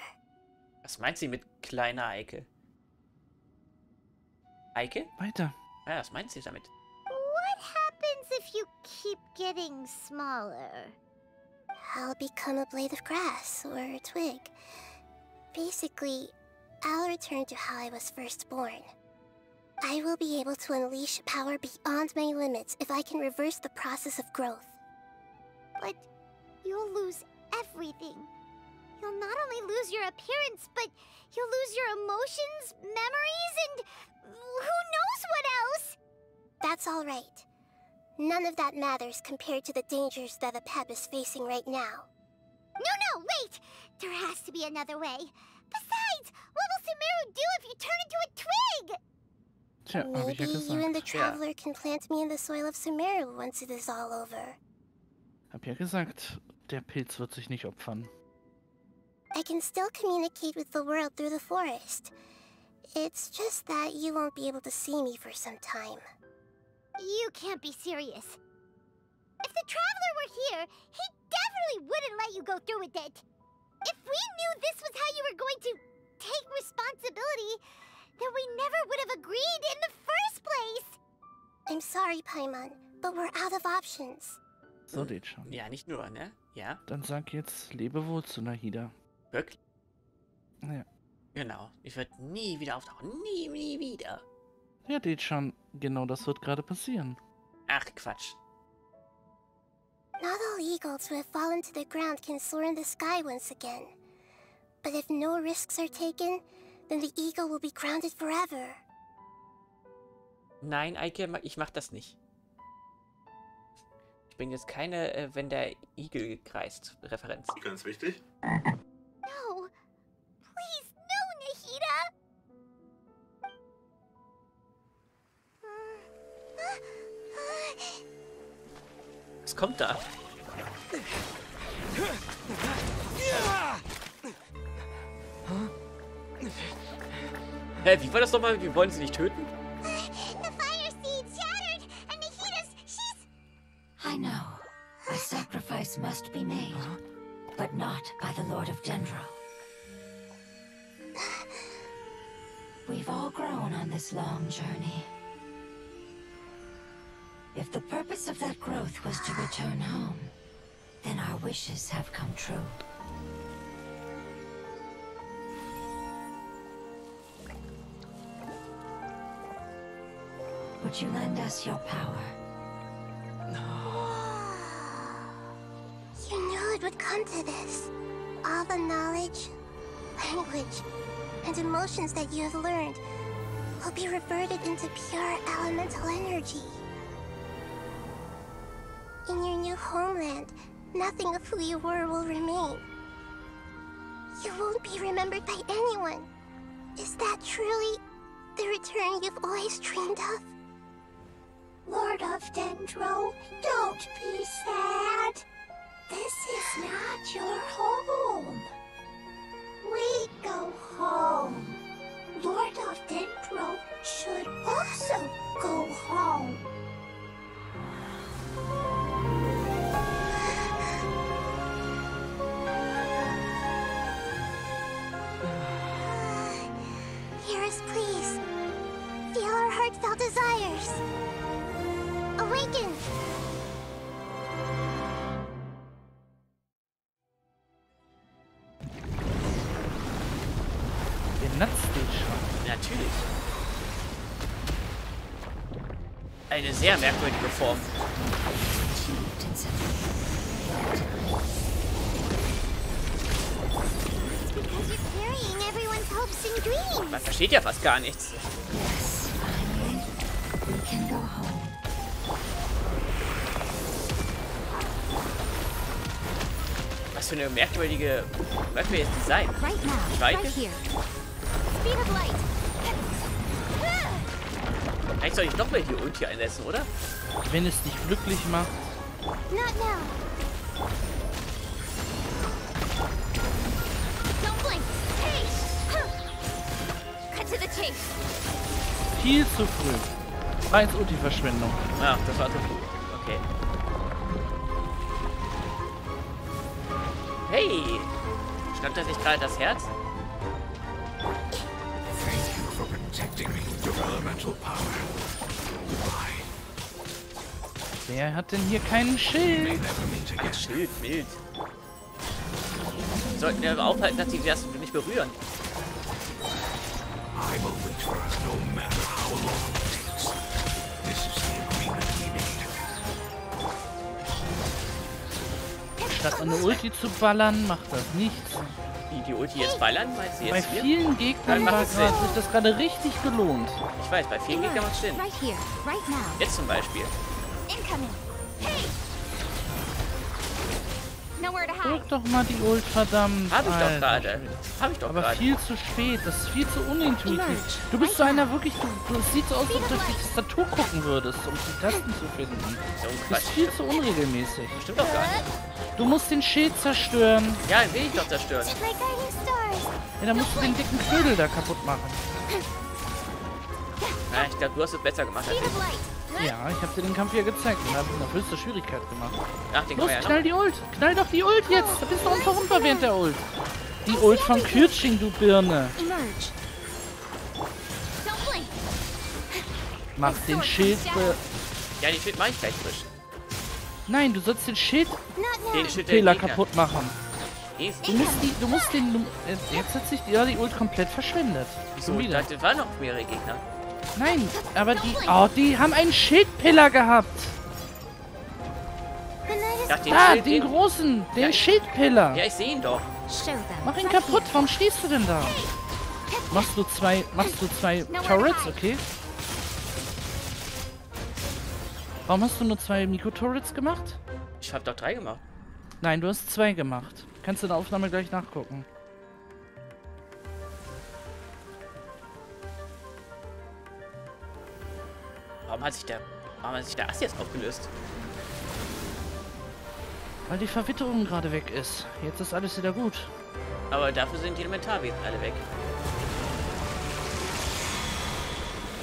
Was meint sie mit kleiner Eike? Eike? Weiter. Ja, was meint sie damit? What happens if you keep getting smaller? I'll become a blade of grass or a twig. Basically, I'll return to how I was first born. I will be able to unleash power beyond my limits if I can reverse the process of growth. But you'll lose everything. You'll not only lose your appearance, but you'll lose your emotions, memories, and who knows what else! That's all right. None of that matters compared to the dangers that Apep is facing right now. No, wait! There has to be another way. Besides, what will Sumeru do if you turn into a twig? Maybe you and the Traveler can plant me in the soil of Sumeru once it is all over. Hab ja gesagt, der Pilz wird sich nicht opfern. I can still communicate with the world through the forest. It's just that you won't be able to see me for some time. You can't be serious. If the Traveler were here, he definitely wouldn't let you go through with it. If we knew this was how you were going to take responsibility, then we never would have agreed in the first place. I'm sorry, Paimon, but we're out of options. So, D-Chan. Ja, nicht nur, ne? Ja. Dann sag jetzt Lebewohl zu Nahida. Wirklich? Ja. Genau. Ich werde nie wieder auftauchen. Nie, nie wieder. Ja, D-Chan, genau das wird gerade passieren. Ach, Quatsch. Not all eagles who have fallen to the ground can soar in the sky once again. But if no risks are taken, then the eagle will be grounded forever. Nein, Eike, ich mach das nicht. Ich bin jetzt keine, wenn der Igel kreist, Referenz. Ganz wichtig. No! Please, no, Nahida! Was kommt da? Hä, wie war das nochmal? Wir wollen sie nicht töten? Must be made, but not by the Lord of Dendro. We've all grown on this long journey. If the purpose of that growth was to return home, then our wishes have come true. Would you lend us your power? No. Would come to this. All the knowledge, language, and emotions that you have learned will be reverted into pure elemental energy. In your new homeland, nothing of who you were will remain. You won't be remembered by anyone. Is that truly the return you've always dreamed of? Lord of Dendro, don't be sad. This is not your home. We go home. Lord of Dendro should also heartfelt desires. Awaken! Den Natz steht schon. Natürlich. Eine sehr merkwürdige Form. Man versteht ja fast gar nichts. Was für eine merkwürdiges Design. Schweige. Eigentlich soll ich doch mal die Ulti einsetzen, oder? Wenn es dich glücklich macht. Viel zu früh. Eins Ulti-Verschwendung. Ach, das war zu früh. Okay. Hey! Schnappt er sich gerade das Herz? Thank you for protecting me with your elemental power. Wer hat denn hier keinen Schild? Ach, Schild, wild. Sollten wir aber aufhalten, dass die das nicht berühren. I will wait for us no matter how long it takes. This is the agreement we made. Statt eine Ulti zu ballern, macht das nichts. Wie, die Ulti jetzt ballern? Meinst du jetzt bei vielen Gegnern macht es Sinn. Ist das gerade richtig gelohnt. Ich weiß, bei vielen Gegnern macht es Sinn. Jetzt zum Beispiel. Drück doch mal die Ult, verdammt. Hab ich doch gerade. Aber grade. Viel zu spät. Das ist viel zu unintuitiv. Du bist so einer wirklich... Du siehst so aus, als ob du auf die Tastatur gucken würdest, um die Tasten zu finden. Das ist viel zu unregelmäßig. Stimmt doch gar nicht. Du musst den Schild zerstören. Ja, den will ich doch zerstören. Ja, dann musst du den dicken Vögel da kaputt machen. Na, ich glaube, du hast es besser gemacht als ich. Ja, ich hab dir den Kampf hier gezeigt und hab ihn auf höchste Schwierigkeit gemacht. Ach, den Los, knall die Ult! Knall doch die Ult jetzt! Da bist du unverwundbar während der Ult! Die Ult von Kürtsching, du Birne! Mach den Schild... Ja, den Schild mach ich gleich frisch. Nein, du sollst den Schild... Fehler kaputt machen. Du musst den... Jetzt hat sich die Ult komplett verschwendet. Wieso? Ich dachte, es waren noch mehrere Gegner. Nein, aber die... Oh, die haben einen Schildpiller gehabt. Ah, den großen, den Schildpiller. Ja, ich sehe ihn doch. Mach ihn kaputt, warum stehst du denn da? Machst du zwei Turrets, okay? Warum hast du nur 2 Mikro-Turrets gemacht? Ich habe doch 3 gemacht. Nein, du hast 2 gemacht. Kannst du in der Aufnahme gleich nachgucken. Warum hat sich der Ast jetzt aufgelöst? Weil die Verwitterung gerade weg ist. Jetzt ist alles wieder gut. Aber dafür sind die Elementarwesen alle weg.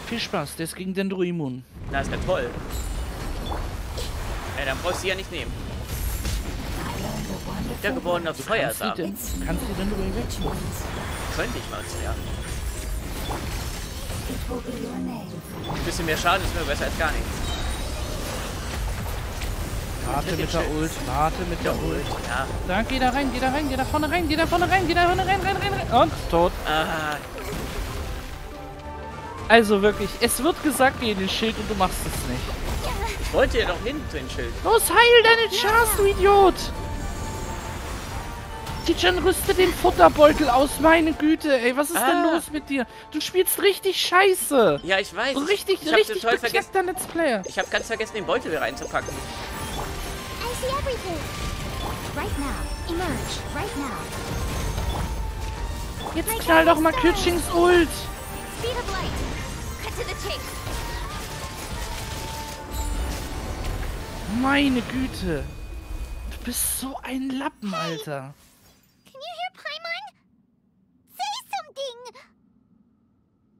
Viel Spaß, der ist gegen Dendro immun. Na, ist ja toll. Ja, dann brauchst du sie ja nicht nehmen. Der gewordene Feuersamen. Kannst du Dendro wegmachen? Könnte ich mal, ja. Ein bisschen mehr Schaden ist mir besser als gar nichts. Warte mit der Ult. Ja. Da, geh da vorne rein. Und tot. Aha. Also wirklich, es wird gesagt, geh in den Schild und du machst es nicht. Ich wollte ja doch hin zu den Schild. Los, heil deine Chance, du Idiot! D-Chan, rüste den Futterbeutel aus, meine Güte, ey, was ist denn los mit dir? Du spielst richtig scheiße. Ja, ich weiß. Richtig beknackter Let's Player. Ich hab ganz vergessen, den Beutel hier reinzupacken. Jetzt knall doch mal Kütschings Ult. Meine Güte. Du bist so ein Lappen, Alter.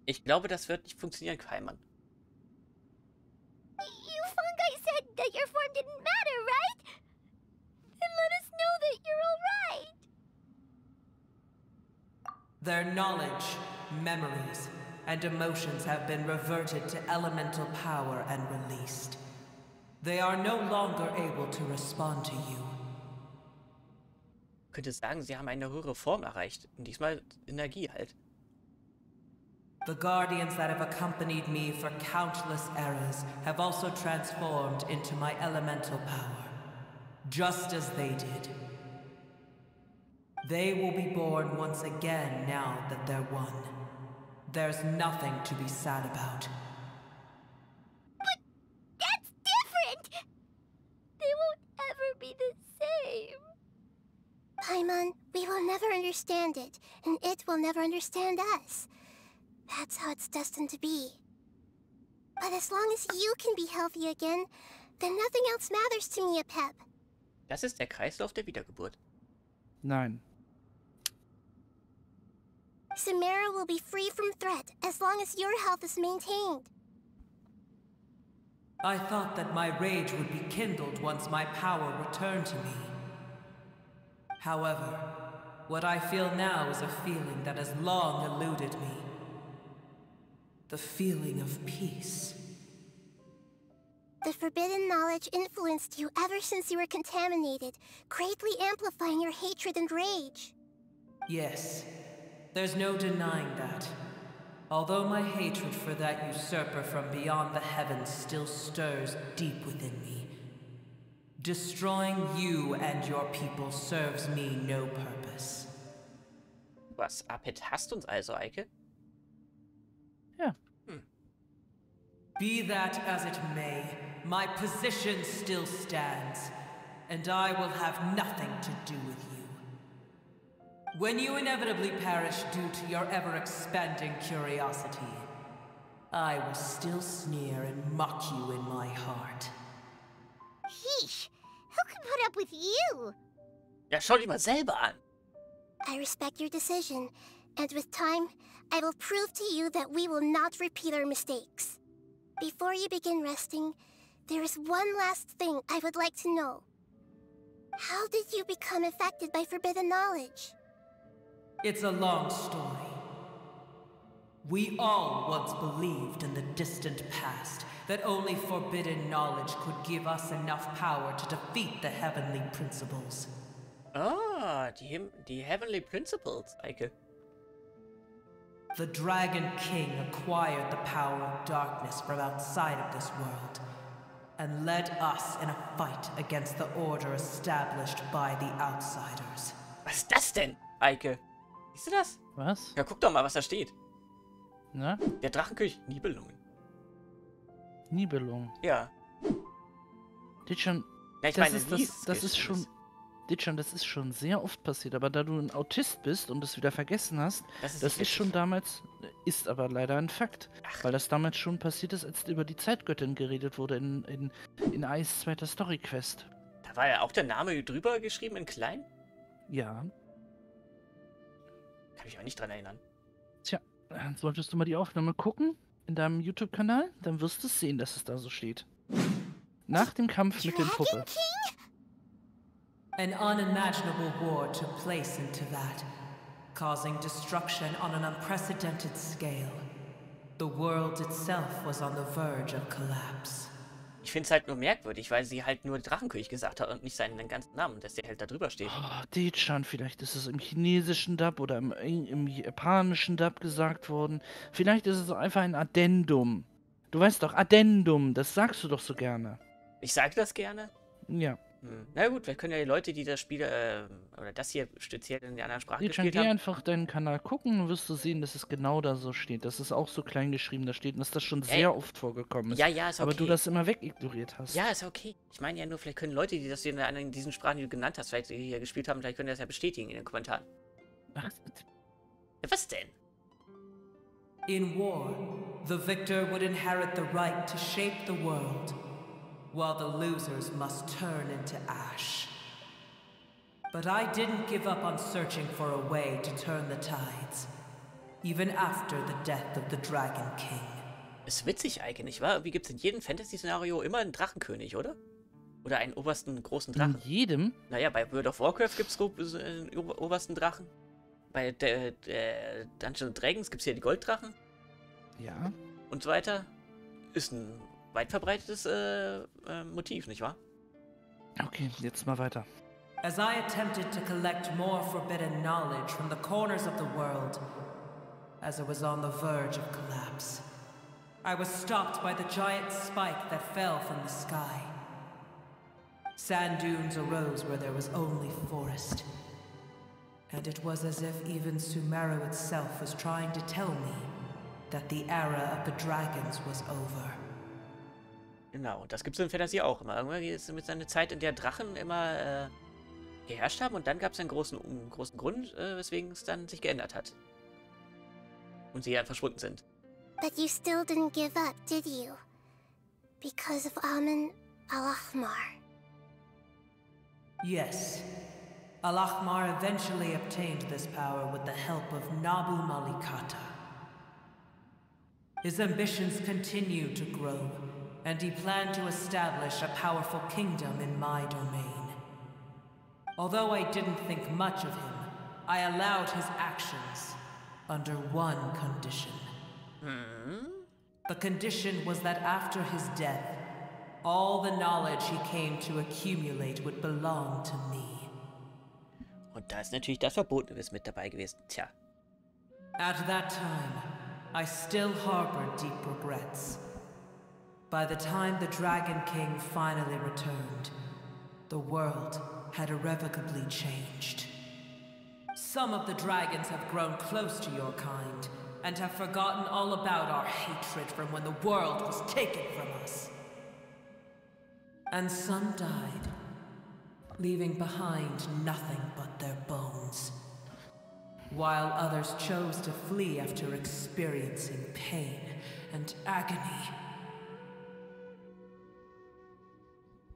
Ich glaube, das wird nicht funktionieren, Paimon. You fungi said that your form didn't matter, right? Then let us know that you're all right. Their knowledge, memories, and emotions have been reverted to elemental power and released. They are no longer able to respond to you. Ich könnte sagen, sie haben eine höhere Form erreicht und diesmal Energie halt. The guardians that have accompanied me for countless eras have also transformed into my elemental power, just as they did. They will be born once again now that they're one. There's nothing to be sad about. But that's different! They won't ever be the same. Paimon, we will never understand it, and it will never understand us. That's how it's destined to be. But as long as you can be healthy again, then nothing else matters to me, Apep. Das ist der Kreislauf der Wiedergeburt. Nein. Sumeru will be free from threat as long as your health is maintained. I thought that my rage would be kindled once my power returned to me. However, what I feel now is a feeling that has long eluded me. The feeling of peace. The forbidden knowledge influenced you ever since you were contaminated, greatly amplifying your hatred and rage. Yes. There's no denying that. Although my hatred for that usurper from beyond the heavens still stirs deep within me. Destroying you and your people serves me no purpose. Was, Apep hasst uns also, Eike? Yeah. Be that as it may, my position still stands, and I will have nothing to do with you. When you inevitably perish due to your ever-expanding curiosity, I will still sneer and mock you in my heart. Sheesh! Who can put up with you? Ja, schau dich mal selber an. I respect your decision, and with time, I will prove to you that we will not repeat our mistakes. Before you begin resting, there is one last thing I would like to know. How did you become affected by forbidden knowledge? It's a long story. We all once believed in the distant past that only forbidden knowledge could give us enough power to defeat the heavenly principles. Ah, the heavenly principles, Eike. The Dragon King acquired the power of darkness from outside of this world and led us in a fight against the order established by the outsiders. Was ist das denn, Eike? Siehst du das? Was? Ja, guck doch mal, was da steht. Na? Der Drachenkönig Nibelungen. Nibelungen? Ja. D-Chan, ja, das ist schon sehr oft passiert, aber da du ein Autist bist und es wieder vergessen hast, das ist schon damals, ist aber leider ein Fakt. Ach. Weil das damals schon passiert ist, als über die Zeitgöttin geredet wurde in Ais zweiter Storyquest. Da war ja auch der Name drüber geschrieben in klein? Ja. Kann mich aber nicht dran erinnern. Tja, dann solltest du mal die Aufnahme gucken in deinem YouTube-Kanal, dann wirst du sehen, dass es da so steht. Nach dem Kampf mit dem Puppe. An unimaginable war took place in Teyvat, causing destruction on an unprecedented scale. The world itself was on the verge of collapse. Ich finde es halt nur merkwürdig, weil sie halt nur Drachenkönig gesagt hat und nicht seinen ganzen Namen, dass der halt da drüber steht. Oh, D-Chan, vielleicht ist es im chinesischen Dub oder im japanischen Dub gesagt worden. Vielleicht ist es einfach ein Addendum. Du weißt doch, Addendum, das sagst du doch so gerne. Ich sage das gerne? Ja. Na gut, vielleicht können ja die Leute, die das Spiel, oder das hier speziell in der anderen Sprache gespielt haben. Geh einfach deinen Kanal gucken und wirst du sehen, dass es genau da so steht. Das ist auch so klein geschrieben, da steht und dass das schon sehr oft vorgekommen ist. Ja, ist okay. Aber du das immer wegignoriert hast. Ja, ist okay. Ich meine ja nur, vielleicht können Leute, die das hier in diesen Sprachen, die du genannt hast, vielleicht hier gespielt haben, vielleicht können das ja bestätigen in den Kommentaren. Was? Was denn? In war, the victor would inherit the right to shape the world, while the losers must turn into ash. But I didn't give up on searching for a way to turn the tides, even after the death of the Dragon King. Ist witzig eigentlich, wahr? Wie gibt's in jedem Fantasy-Szenario immer einen Drachenkönig, oder? Oder einen obersten großen Drachen? In jedem? Naja, bei World of Warcraft gibt's einen obersten Drachen. Bei Dungeons & Dragons gibt's hier die Golddrachen. Ja. Und so weiter. Ist ein weit verbreitetes Motiv, nicht wahr? Okay, jetzt mal weiter. As I attempted to collect more forbidden knowledge from the corners of the world, as it was on the verge of collapse, I was stopped by the giant spike that fell from the sky. Sand dunes arose where there was only forest. And it was as if even Sumeru itself was trying to tell me that the era of the dragons was over. Genau, das gibt es in Fantasy auch immer. Irgendwie ist es eine Zeit, in der Drachen immer geherrscht haben, und dann gab es einen großen Grund, weswegen es dann sich geändert hat. Und sie ja verschwunden sind. But you still didn't give up, did you? Because of Amon Al-Ahmar. Yes. Al-Ahmar eventually obtained this power with the help of Nabu Malikata. His ambitions continued to grow, and he planned to establish a powerful kingdom in my domain. Although I didn't think much of him, I allowed his actions under one condition. Hmm? The condition was that after his death, all the knowledge he came to accumulate would belong to me. Und da ist natürlich das Verbotene mit dabei gewesen. Tja. At that time, I still harbored deep regrets. By the time the Dragon King finally returned, the world had irrevocably changed. Some of the dragons have grown close to your kind, and have forgotten all about our hatred from when the world was taken from us. And some died, leaving behind nothing but their bones, while others chose to flee after experiencing pain and agony.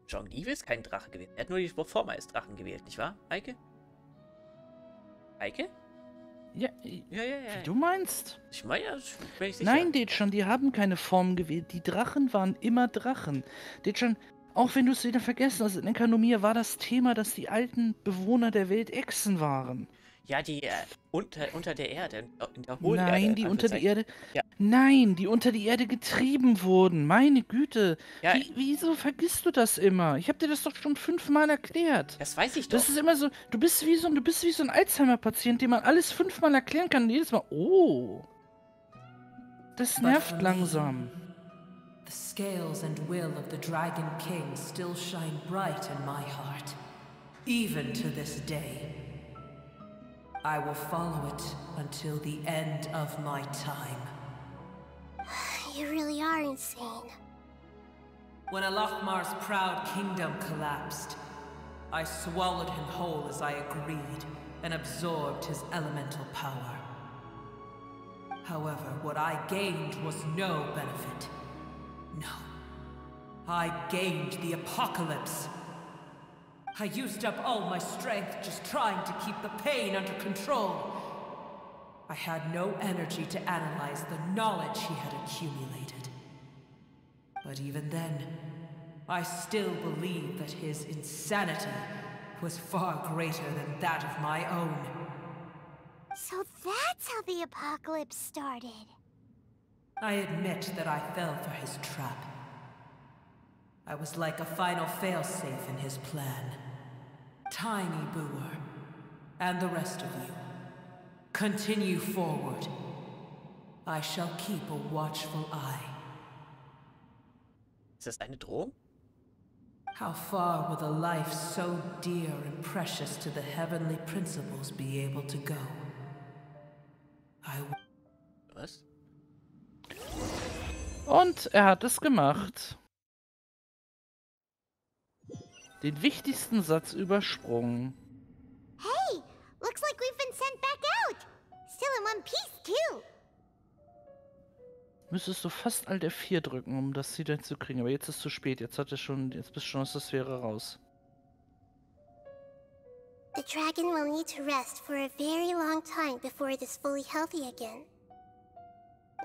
John Eve ist kein Drache gewesen. Er hat nur die Form eines Drachen gewählt, nicht wahr, Eike? Eike? Ja. Wie du meinst? Ich meine, ja, bin ich sicher. Nein, D-Chan, die haben keine Form gewählt. Die Drachen waren immer Drachen. D-Chan, auch wenn du es wieder vergessen hast, in Enkanomia war das Thema, dass die alten Bewohner der Welt Echsen waren. Ja, die unter der Erde, in der Hohlerde. Nein, die unter die Erde. Ja. Nein, die unter die Erde getrieben wurden. Meine Güte. Ja. Wieso vergisst du das immer? Ich habe dir das doch schon 5-mal erklärt. Das weiß ich doch. Das ist immer so, du bist wie so ein Alzheimer-Patient, dem man alles 5-mal erklären kann. Jedes Mal, oh. Das nervt langsam. The scales and will of the Dragon King still shine bright in my heart, even to this day. I will follow it until the end of my time. You really are insane. When Al-Ahmar's proud kingdom collapsed, I swallowed him whole as I agreed and absorbed his elemental power. However, what I gained was no benefit. No. I gained the apocalypse. I used up all my strength just trying to keep the pain under control. I had no energy to analyze the knowledge he had accumulated. But even then, I still believed that his insanity was far greater than that of my own. So that's how the apocalypse started. I admit that I fell for his trap. I was like a final failsafe in his plan. Tiny Boer, and the rest of you, continue forward. I shall keep a watchful eye. Ist das eine Drohung? How far will a life so dear and precious to the heavenly principles be able to go? I will. Was? Und er hat es gemacht. Den wichtigsten Satz übersprungen. Hey, looks like we've been sent back out. Still in one piece too. Müsstest du fast Alt F4 drücken, um das Ziel dann zu kriegen, aber jetzt ist es zu spät. Jetzt bist du schon aus der Sphäre raus. The dragon will need to rest for a very long time before it is fully healthy again.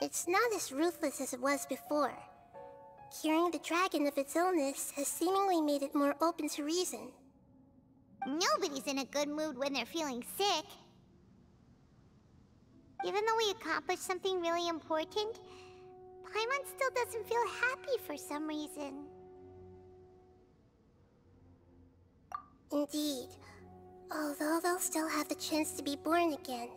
It's not as ruthless as it was before. Curing the dragon of its illness has seemingly made it more open to reason. Nobody's in a good mood when they're feeling sick. Even though we accomplished something really important, Paimon still doesn't feel happy for some reason. Indeed. Although they'll still have the chance to be born again,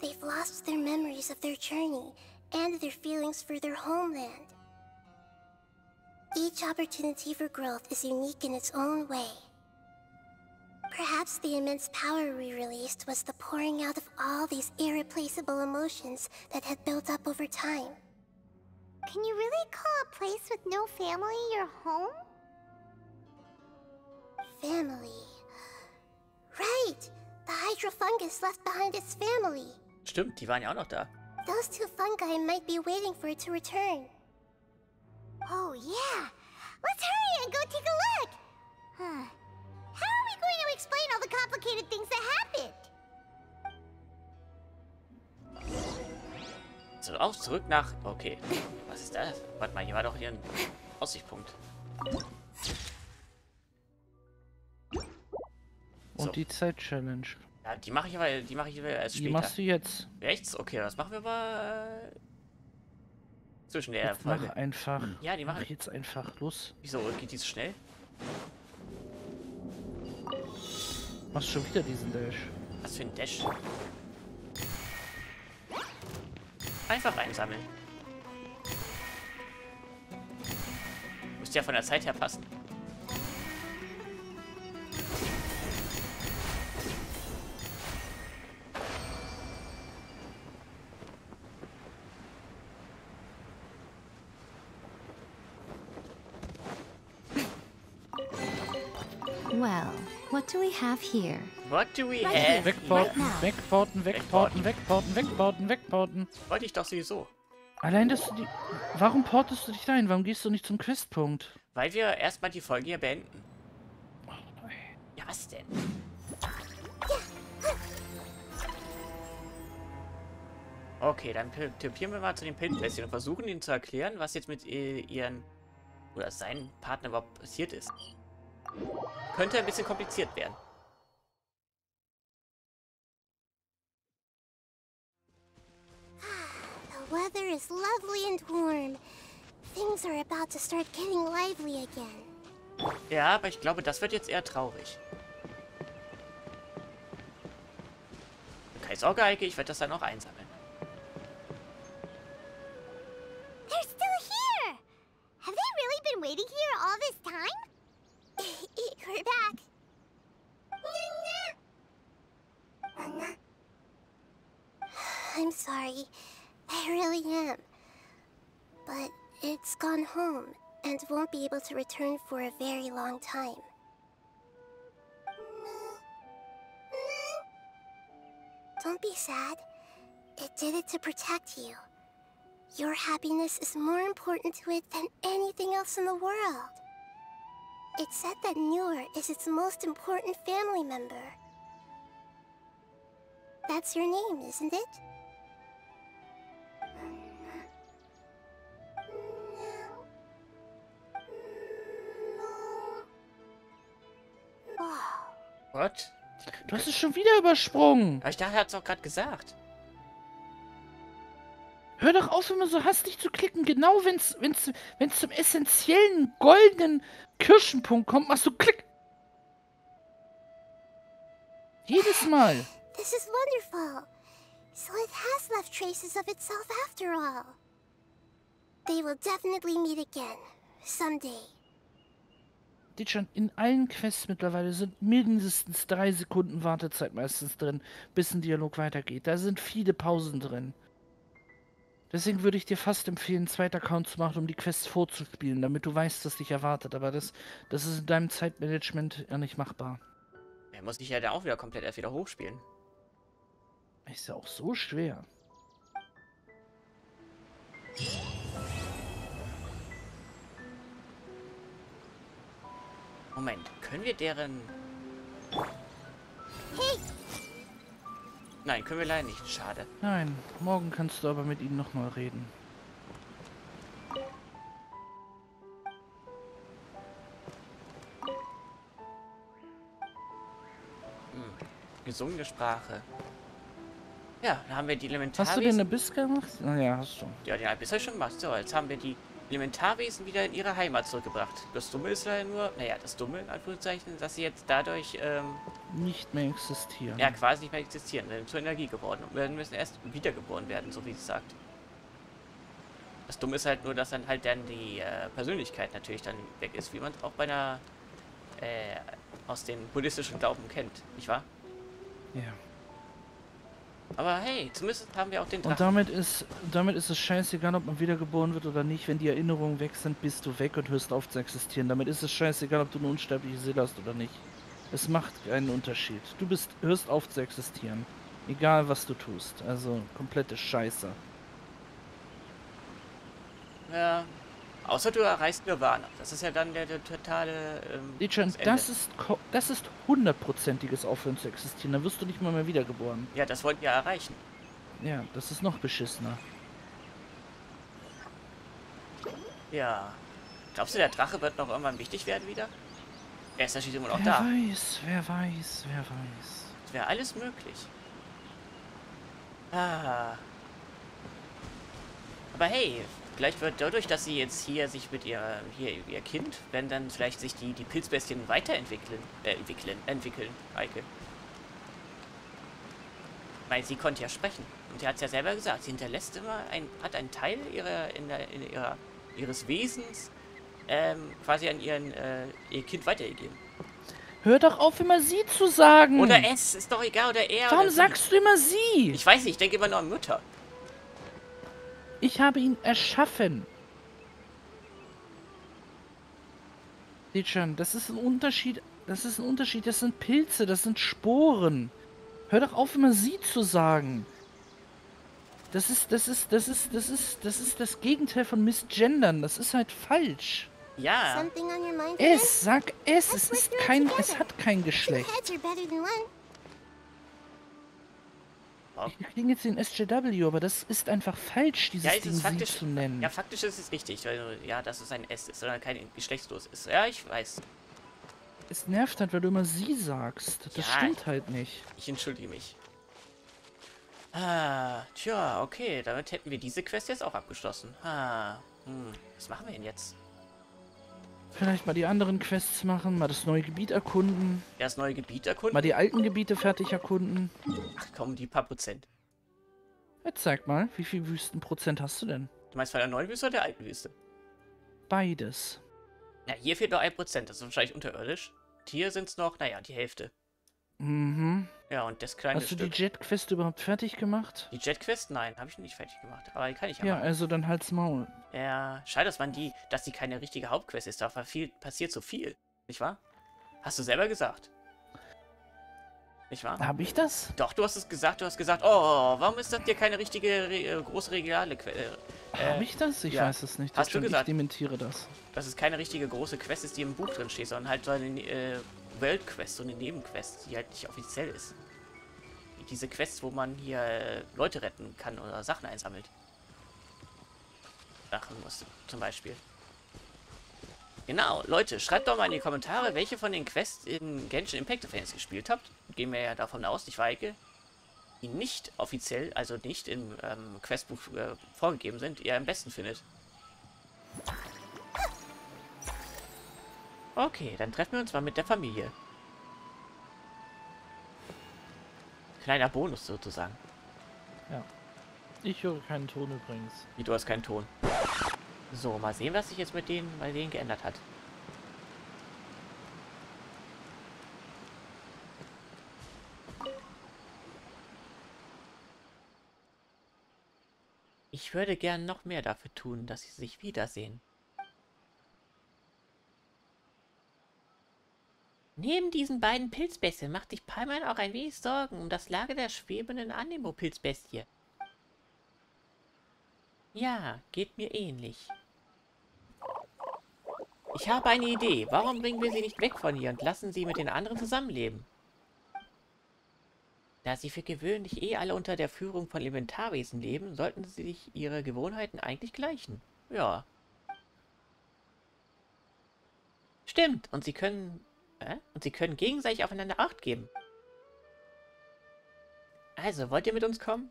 they've lost their memories of their journey and their feelings for their homeland. Each opportunity for growth is unique in its own way. Perhaps the immense power we released was the pouring out of all these irreplaceable emotions that had built up over time. Can you really call a place with no family your home? Family... Right! The hydrofungus left behind its family. Stimmt, die waren ja auch noch da. Those two fungi might be waiting for it to return. Oh yeah! Let's hurry and go take a look! Huh. How are we going to explain all the complicated things that happened? So, auch zurück nach... Okay. Was ist das? Warte mal, hier war doch hier ein Aussichtspunkt. So. Und die Zeit-Challenge. Ja, die mache ich aber erst später. Die machst du jetzt. Rechts? Okay, das machen wir aber... zwischen der Folge. Mach einfach. Ja, die mache ich jetzt einfach. Los. Wieso? Geht die so schnell? Machst schon wieder diesen Dash. Was für ein Dash? Einfach einsammeln. Müsste ja von der Zeit her passen. Well, what do we have here? What do we have? Wegporten, wegporten, wegporten, wegporten, wegporten, wegporten. Wollte ich doch sowieso. Allein, dass du die... Warum portest du dich rein? Warum gehst du nicht zum Questpunkt? Weil wir erstmal die Folge hier beenden. Oh, ja, was denn? Okay, dann typieren wir mal zu den Pilzbäschen und versuchen ihnen zu erklären, was jetzt mit ihren... oder seinen Partner überhaupt passiert ist. Könnte ein bisschen kompliziert werden. The weather is lovely and warm. Things are about to start getting lively again. Ja, aber ich glaube, das wird jetzt eher traurig. Keine Sorge, Eike, ich werde das dann auch einsammeln. They're still here! Have they really been waiting here all this time? We're back. Mona? I'm sorry. I really am. But it's gone home and won't be able to return for a very long time. Don't be sad. It did it to protect you. Your happiness is more important to it than anything else in the world. It said that Nur is its most important family member. That's your name, isn't it? What? Du hast es schon wieder übersprungen. Ich dachte, er hat es auch gerade gesagt. Hör doch auf, immer so hastig zu klicken. Genau, wenn's zum essentiellen goldenen Kirschenpunkt kommt, machst du Klick. Jedes Mal. This is wonderful. So it has left traces of itself after all. They will definitely meet again someday. D-Chan, in allen Quests mittlerweile sind mindestens 3 Sekunden Wartezeit meistens drin, bis ein Dialog weitergeht. Da sind viele Pausen drin. Deswegen würde ich dir fast empfehlen, einen zweiten Account zu machen, um die Quests vorzuspielen, damit du weißt, was dich erwartet. Aber das ist in deinem Zeitmanagement ja nicht machbar. Er muss dich ja dann auch wieder komplett erst wieder hochspielen. Ist ja auch so schwer. Moment, können wir deren... Hey! Nein, können wir leider nicht. Schade. Nein, morgen kannst du aber mit ihnen nochmal reden. Gesungene Sprache. Ja, dann haben wir die Elementarwesen. Hast du den Abyss gemacht? Naja, hast du. Ja, den Abyss habe ich schon gemacht. So, jetzt haben wir die Elementarwesen wieder in ihre Heimat zurückgebracht. Das Dumme ist leider nur, naja, das Dumme in Anführungszeichen, dass sie jetzt dadurch nicht mehr existieren. Ja, quasi nicht mehr existieren. Sind zur Energie geworden und werden müssen erst wiedergeboren werden, so wie es sagt. Das Dumme ist halt nur, dass dann halt dann die Persönlichkeit natürlich dann weg ist, wie man es auch bei einer aus dem buddhistischen Glauben kennt, nicht wahr? Ja. Aber hey, zumindest haben wir auch den Drachen. Und damit ist es scheißegal, ob man wiedergeboren wird oder nicht. Wenn die Erinnerungen weg sind, bist du weg und hörst auf zu existieren. Damit ist es scheißegal, ob du eine unsterbliche Seele hast oder nicht. Es macht keinen Unterschied. Du hörst auf zu existieren. Egal, was du tust. Also, komplette Scheiße. Ja, außer du erreichst Nirvana. Das ist ja dann der totale D-Chan, das ist hundertprozentiges Aufhören zu existieren. Dann wirst du nicht mal mehr wiedergeboren. Ja, das wollten wir erreichen. Ja, das ist noch beschissener. Ja. Glaubst du, der Drache wird noch irgendwann wichtig werden wieder? Er ist natürlich immer noch da. Wer weiß, wer weiß, wer weiß. Es wäre alles möglich. Ah. Aber hey... Vielleicht wird dadurch, dass sie jetzt hier sich mit ihr Kind, wenn dann vielleicht sich die Pilzbestien weiterentwickeln, Eike. Weil sie konnte ja sprechen. Und sie hat es ja selber gesagt, sie hinterlässt immer, hat einen Teil ihres Wesens quasi an ihr Kind weitergegeben. Hör doch auf, immer sie zu sagen! Oder es, ist doch egal, oder er. Warum sagst du immer sie? Ich weiß nicht, ich denke immer nur an Mütter. Ich habe ihn erschaffen. Seht schon, das ist ein Unterschied. Das ist ein Unterschied. Das sind Pilze, das sind Sporen. Hör doch auf, immer sie zu sagen. Das ist das Gegenteil von Misgendern. Das ist halt falsch. Ja. Es, sag es. Es ist kein, es hat kein Geschlecht. Ich klinge jetzt den SJW, aber das ist einfach falsch, dieses Ding sie zu nennen. Ja, faktisch ist es richtig, weil, ja, dass es ein S ist, sondern kein geschlechtslos ist. Ja, ich weiß. Es nervt halt, weil du immer sie sagst. Das stimmt halt nicht. Ich entschuldige mich. Ah, tja, okay, damit hätten wir diese Quest jetzt auch abgeschlossen. Ah, was machen wir denn jetzt? Vielleicht mal die anderen Quests machen, mal das neue Gebiet erkunden. Ja, das neue Gebiet erkunden? Mal die alten Gebiete fertig erkunden. Ach komm, die paar Prozent. Jetzt zeig mal, wie viel Wüstenprozent hast du denn? Du meinst von der neuen Wüste oder der alten Wüste? Beides. Na, hier fehlt noch 1%, das ist wahrscheinlich unterirdisch. Und hier sind es noch, naja, die Hälfte. Mhm. Ja, und das kleine Stück. Hast du die Jet-Quest überhaupt fertig gemacht? Die Jet-Quest? Nein, habe ich nicht fertig gemacht. Aber die kann ich ja machen. Ja, also dann halt's Maul. Ja, schade, dass die keine richtige Hauptquest ist. Da passiert so viel, nicht wahr? Hast du selber gesagt. Nicht wahr? Hab ich das? Doch, du hast es gesagt. Du hast gesagt, oh, warum ist das hier keine richtige, große regionale Quest? Hab ich das? Ich weiß es nicht. Hast du gesagt? Ich dementiere das. Dass es keine richtige große Quest ist, die im Buch drin steht, sondern halt so eine... Weltquest, so eine Nebenquest, die halt nicht offiziell ist. Diese Quest, wo man hier Leute retten kann oder Sachen einsammelt. Sachen muss, zum Beispiel. Genau, Leute, schreibt doch mal in die Kommentare, welche von den Quests in Genshin Impact, wenn ihr es gespielt habt. Gehen wir ja davon aus, ich weige, die nicht offiziell, also nicht im Questbuch vorgegeben sind, ihr am besten findet. Okay, dann treffen wir uns mal mit der Familie. Kleiner Bonus sozusagen. Ja. Ich höre keinen Ton übrigens. Wie, du hast keinen Ton. So, mal sehen, was sich jetzt mit denen bei denen geändert hat. Ich würde gern noch mehr dafür tun, dass sie sich wiedersehen. Neben diesen beiden Pilzbestien macht sich Paimon auch ein wenig Sorgen um das Lager der schwebenden Anemo-Pilzbestie. Ja, geht mir ähnlich. Ich habe eine Idee. Warum bringen wir sie nicht weg von hier und lassen sie mit den anderen zusammenleben? Da sie für gewöhnlich alle unter der Führung von Elementarwesen leben, sollten sie sich ihre Gewohnheiten eigentlich gleichen. Ja. Stimmt, und sie können gegenseitig aufeinander Acht geben. Also, wollt ihr mit uns kommen?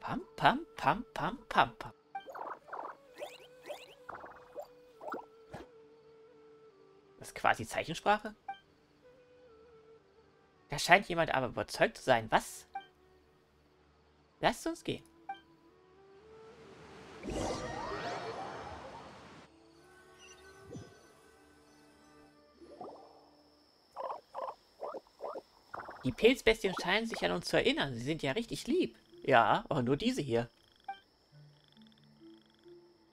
Pam, pam, pam, pam, pam, pam. Das ist quasi Zeichensprache? Da scheint jemand aber überzeugt zu sein. Was? Lasst uns gehen. Die Pilzbestien scheinen sich an uns zu erinnern. Sie sind ja richtig lieb. Ja, aber nur diese hier.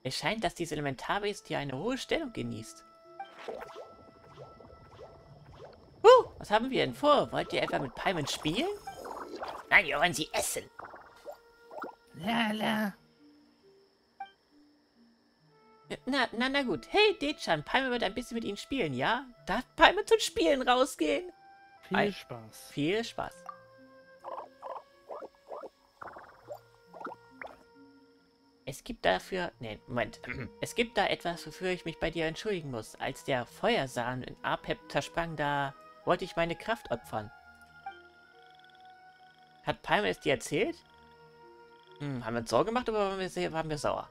Es scheint, dass dieses Elementarwesen hier eine hohe Stellung genießt. Was haben wir denn vor? Wollt ihr etwa mit Paimon spielen? Nein, wir wollen sie essen. Lala. Na gut. Hey, D-Chan, Paimon wird ein bisschen mit Ihnen spielen, ja? Darf Paimon zum Spielen rausgehen? Viel Spaß. Viel Spaß. Es gibt dafür... Nee, Moment. Es gibt da etwas, wofür ich mich bei dir entschuldigen muss. Als der Feuersamen in Apep zersprang, da wollte ich meine Kraft opfern. Hat Paimon es dir erzählt? Hm, haben wir uns sauer gemacht oder waren wir sauer?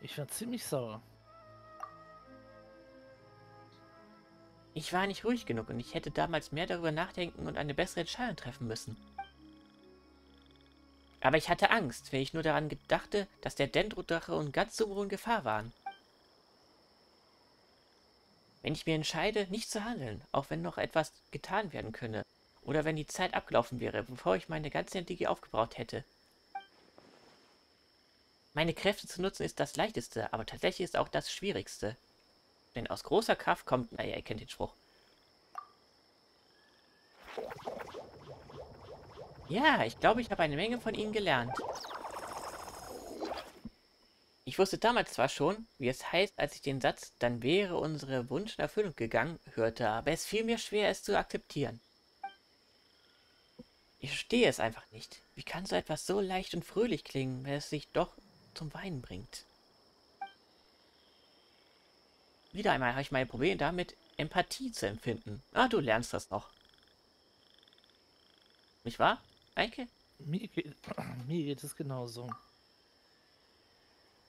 Ich war ziemlich sauer. Ich war nicht ruhig genug und ich hätte damals mehr darüber nachdenken und eine bessere Entscheidung treffen müssen. Aber ich hatte Angst, wenn ich nur daran gedachte, dass der Dendro-Drache und ganz Sumeru in Gefahr waren. Wenn ich mir entscheide, nicht zu handeln, auch wenn noch etwas getan werden könne, oder wenn die Zeit abgelaufen wäre, bevor ich meine ganze Energie aufgebraucht hätte. Meine Kräfte zu nutzen ist das Leichteste, aber tatsächlich ist auch das Schwierigste. Denn aus großer Kraft kommt... Naja, ihr kennt den Spruch. Ja, ich glaube, ich habe eine Menge von Ihnen gelernt. Ich wusste damals zwar schon, wie es heißt, als ich den Satz, dann wäre unsere Wunsch in Erfüllung gegangen, hörte, aber es fiel mir schwer, es zu akzeptieren. Ich verstehe es einfach nicht. Wie kann so etwas so leicht und fröhlich klingen, wenn es sich doch zum Weinen bringt? Wieder einmal habe ich meine Probleme damit, Empathie zu empfinden. Ah, du lernst das noch. Nicht wahr? Eike? Mir geht es genauso.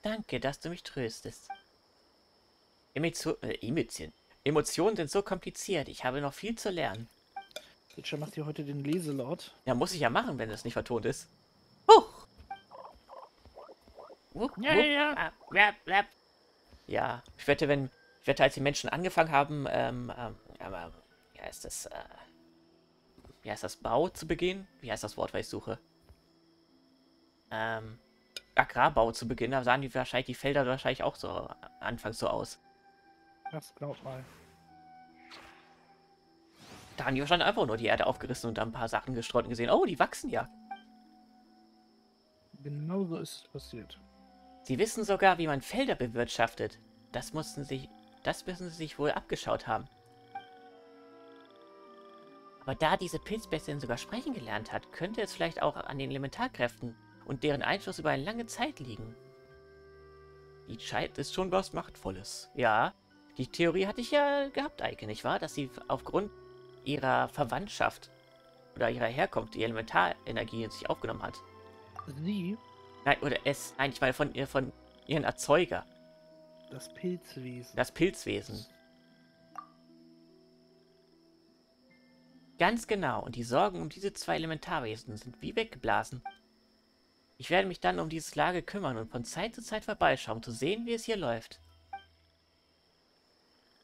Danke, dass du mich tröstest. Emotionen sind so kompliziert. Ich habe noch viel zu lernen. Jetzt macht ihr heute den Leselaut. Ja, muss ich ja machen, wenn es nicht vertont ist. Huch! Ja, ich wette, als die Menschen angefangen haben, wie heißt das Bau zu begehen? Wie heißt das Wort, was ich suche? Agrarbau zu Beginn, da sahen die Felder wahrscheinlich auch so anfangs so aus. Das glaub mal. Da haben die wahrscheinlich einfach nur die Erde aufgerissen und dann ein paar Sachen gestreut und gesehen. Oh, die wachsen ja. Genau so ist es passiert. Sie wissen sogar, wie man Felder bewirtschaftet. Das müssen sie sich wohl abgeschaut haben. Aber da diese Pilzbestien sogar sprechen gelernt hat, könnte es vielleicht auch an den Elementarkräften und deren Einfluss über eine lange Zeit liegen. Die Scheid ist schon was Machtvolles. Ja, die Theorie hatte ich ja gehabt, Eike, nicht wahr? Dass sie aufgrund ihrer Verwandtschaft oder ihrer Herkunft die Elementarenergie in sich aufgenommen hat. Sie? Nein, oder es, nein, ich meine von ihren Erzeuger. Das Pilzwesen. Das Pilzwesen. Ganz genau, und die Sorgen um diese zwei Elementarwesen sind wie weggeblasen. Ich werde mich dann um dieses Lager kümmern und von Zeit zu Zeit vorbeischauen, um zu sehen, wie es hier läuft.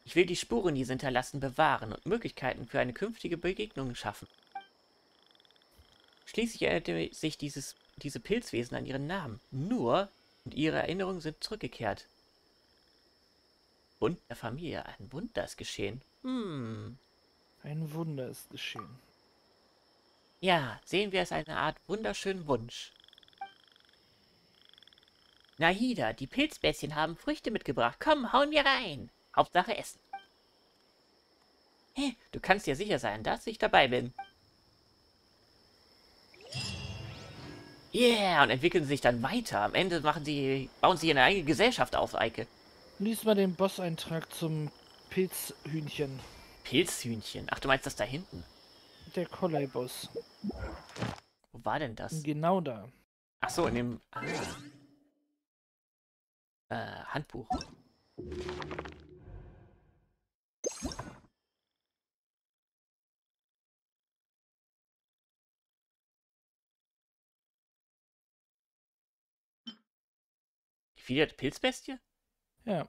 Ich will die Spuren, die sie hinterlassen, bewahren und Möglichkeiten für eine künftige Begegnung schaffen. Schließlich erinnerte sich diese Pilzwesen an ihren Namen. Nur, und ihre Erinnerungen sind zurückgekehrt. Bund der Familie. Ein Wunder ist geschehen. Ein Wunder ist geschehen. Ja, sehen wir es als eine Art wunderschönen Wunsch. Nahida, die Pilzbäschen haben Früchte mitgebracht. Komm, hauen wir rein. Hauptsache Essen. Hey, du kannst dir sicher sein, dass ich dabei bin. Yeah, und entwickeln sich dann weiter. Am Ende bauen sie eine eigene Gesellschaft auf, Eike. Lies mal den Boss-Eintrag zum Pilzhühnchen. Pilzhühnchen? Ach, du meinst das da hinten? Der Kollei-Boss. Wo war denn das? Genau da. Ach so, in dem... Ah. Handbuch. Wie die Pilzbestie? Ja.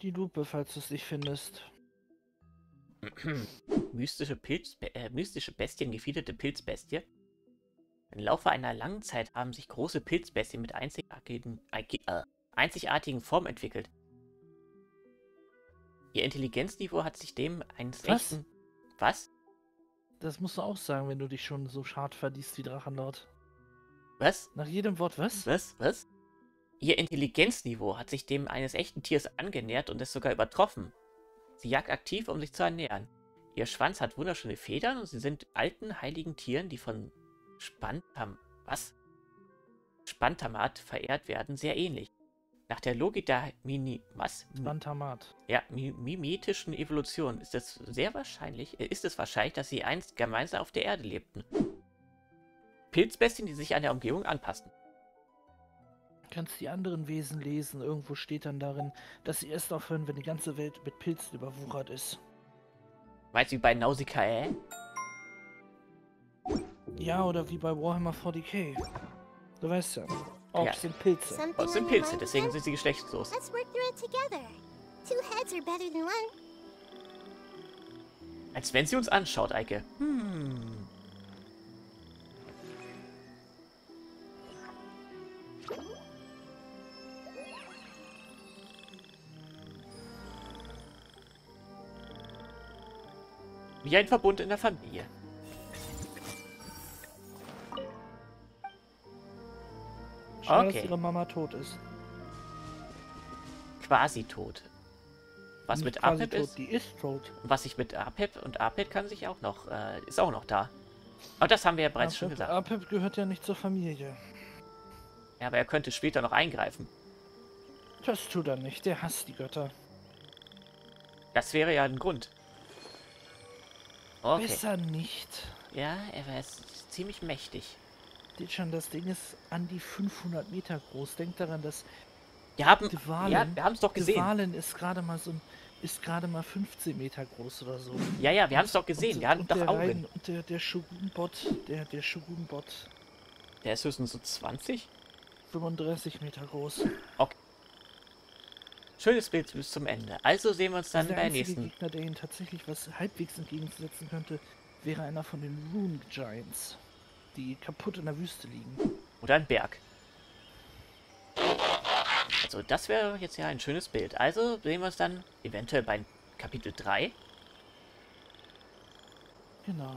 Die Lupe, falls du es nicht findest. Mystische Bestien, gefiederte Pilzbestie. Im Laufe einer langen Zeit haben sich große Pilzbestien mit einzigartigen Formen entwickelt. Ihr Intelligenzniveau hat sich dem eines echten... Was? Das musst du auch sagen, wenn du dich schon so schad verliest wie Drachenlord. Was? Nach jedem Wort was? Was? Ihr Intelligenzniveau hat sich dem eines echten Tiers angenähert und es sogar übertroffen. Sie jagt aktiv, um sich zu ernähren. Ihr Schwanz hat wunderschöne Federn und sie sind alten, heiligen Tieren, die von Spantamat verehrt werden, sehr ähnlich. Nach der Logik der mimetischen Evolution ist es wahrscheinlich, dass sie einst gemeinsam auf der Erde lebten. Pilzbestien, die sich an der Umgebung anpassen. Kannst die anderen Wesen lesen, irgendwo steht dann darin, dass sie erst aufhören, wenn die ganze Welt mit Pilzen überwuchert ist. Meinst du wie bei Nausicaä? Ja, oder wie bei Warhammer 40k. Du weißt ja, Orks sind Pilze. Orks sind Pilze, deswegen sind sie geschlechtslos. Als wenn sie uns anschaut, Eike. Wie ein Verbund in der Familie. Schade, dass ihre Mama tot ist. Quasi tot. Was mit Apep ist? Die ist tot. Was ich mit Apep und Apep kann sich auch noch, ist auch noch da. Aber das haben wir ja bereits schon gesagt. Apep gehört ja nicht zur Familie. Ja, aber er könnte später noch eingreifen. Das tut er nicht, der hasst die Götter. Das wäre ja ein Grund. Okay. Besser nicht. Ja, er ist ziemlich mächtig. D-Chan, das Ding ist an die 500 Meter groß. Denkt daran, dass wir haben es doch gesehen. Dwalen ist gerade mal so 15 Meter groß oder so. Ja, ja, wir haben es doch gesehen. Wir haben doch Augen. Der Shogun-Bot, der ist höchstens so 20? 35 Meter groß. Okay. Schönes Bild bis zum Ende. Also sehen wir uns dann beim nächsten. Der Gegner, der ihnen tatsächlich was halbwegs entgegensetzen könnte, wäre einer von den Rune Giants, die kaputt in der Wüste liegen. Oder ein Berg. Also das wäre jetzt ja ein schönes Bild. Also sehen wir uns dann eventuell bei Kapitel 3. Genau.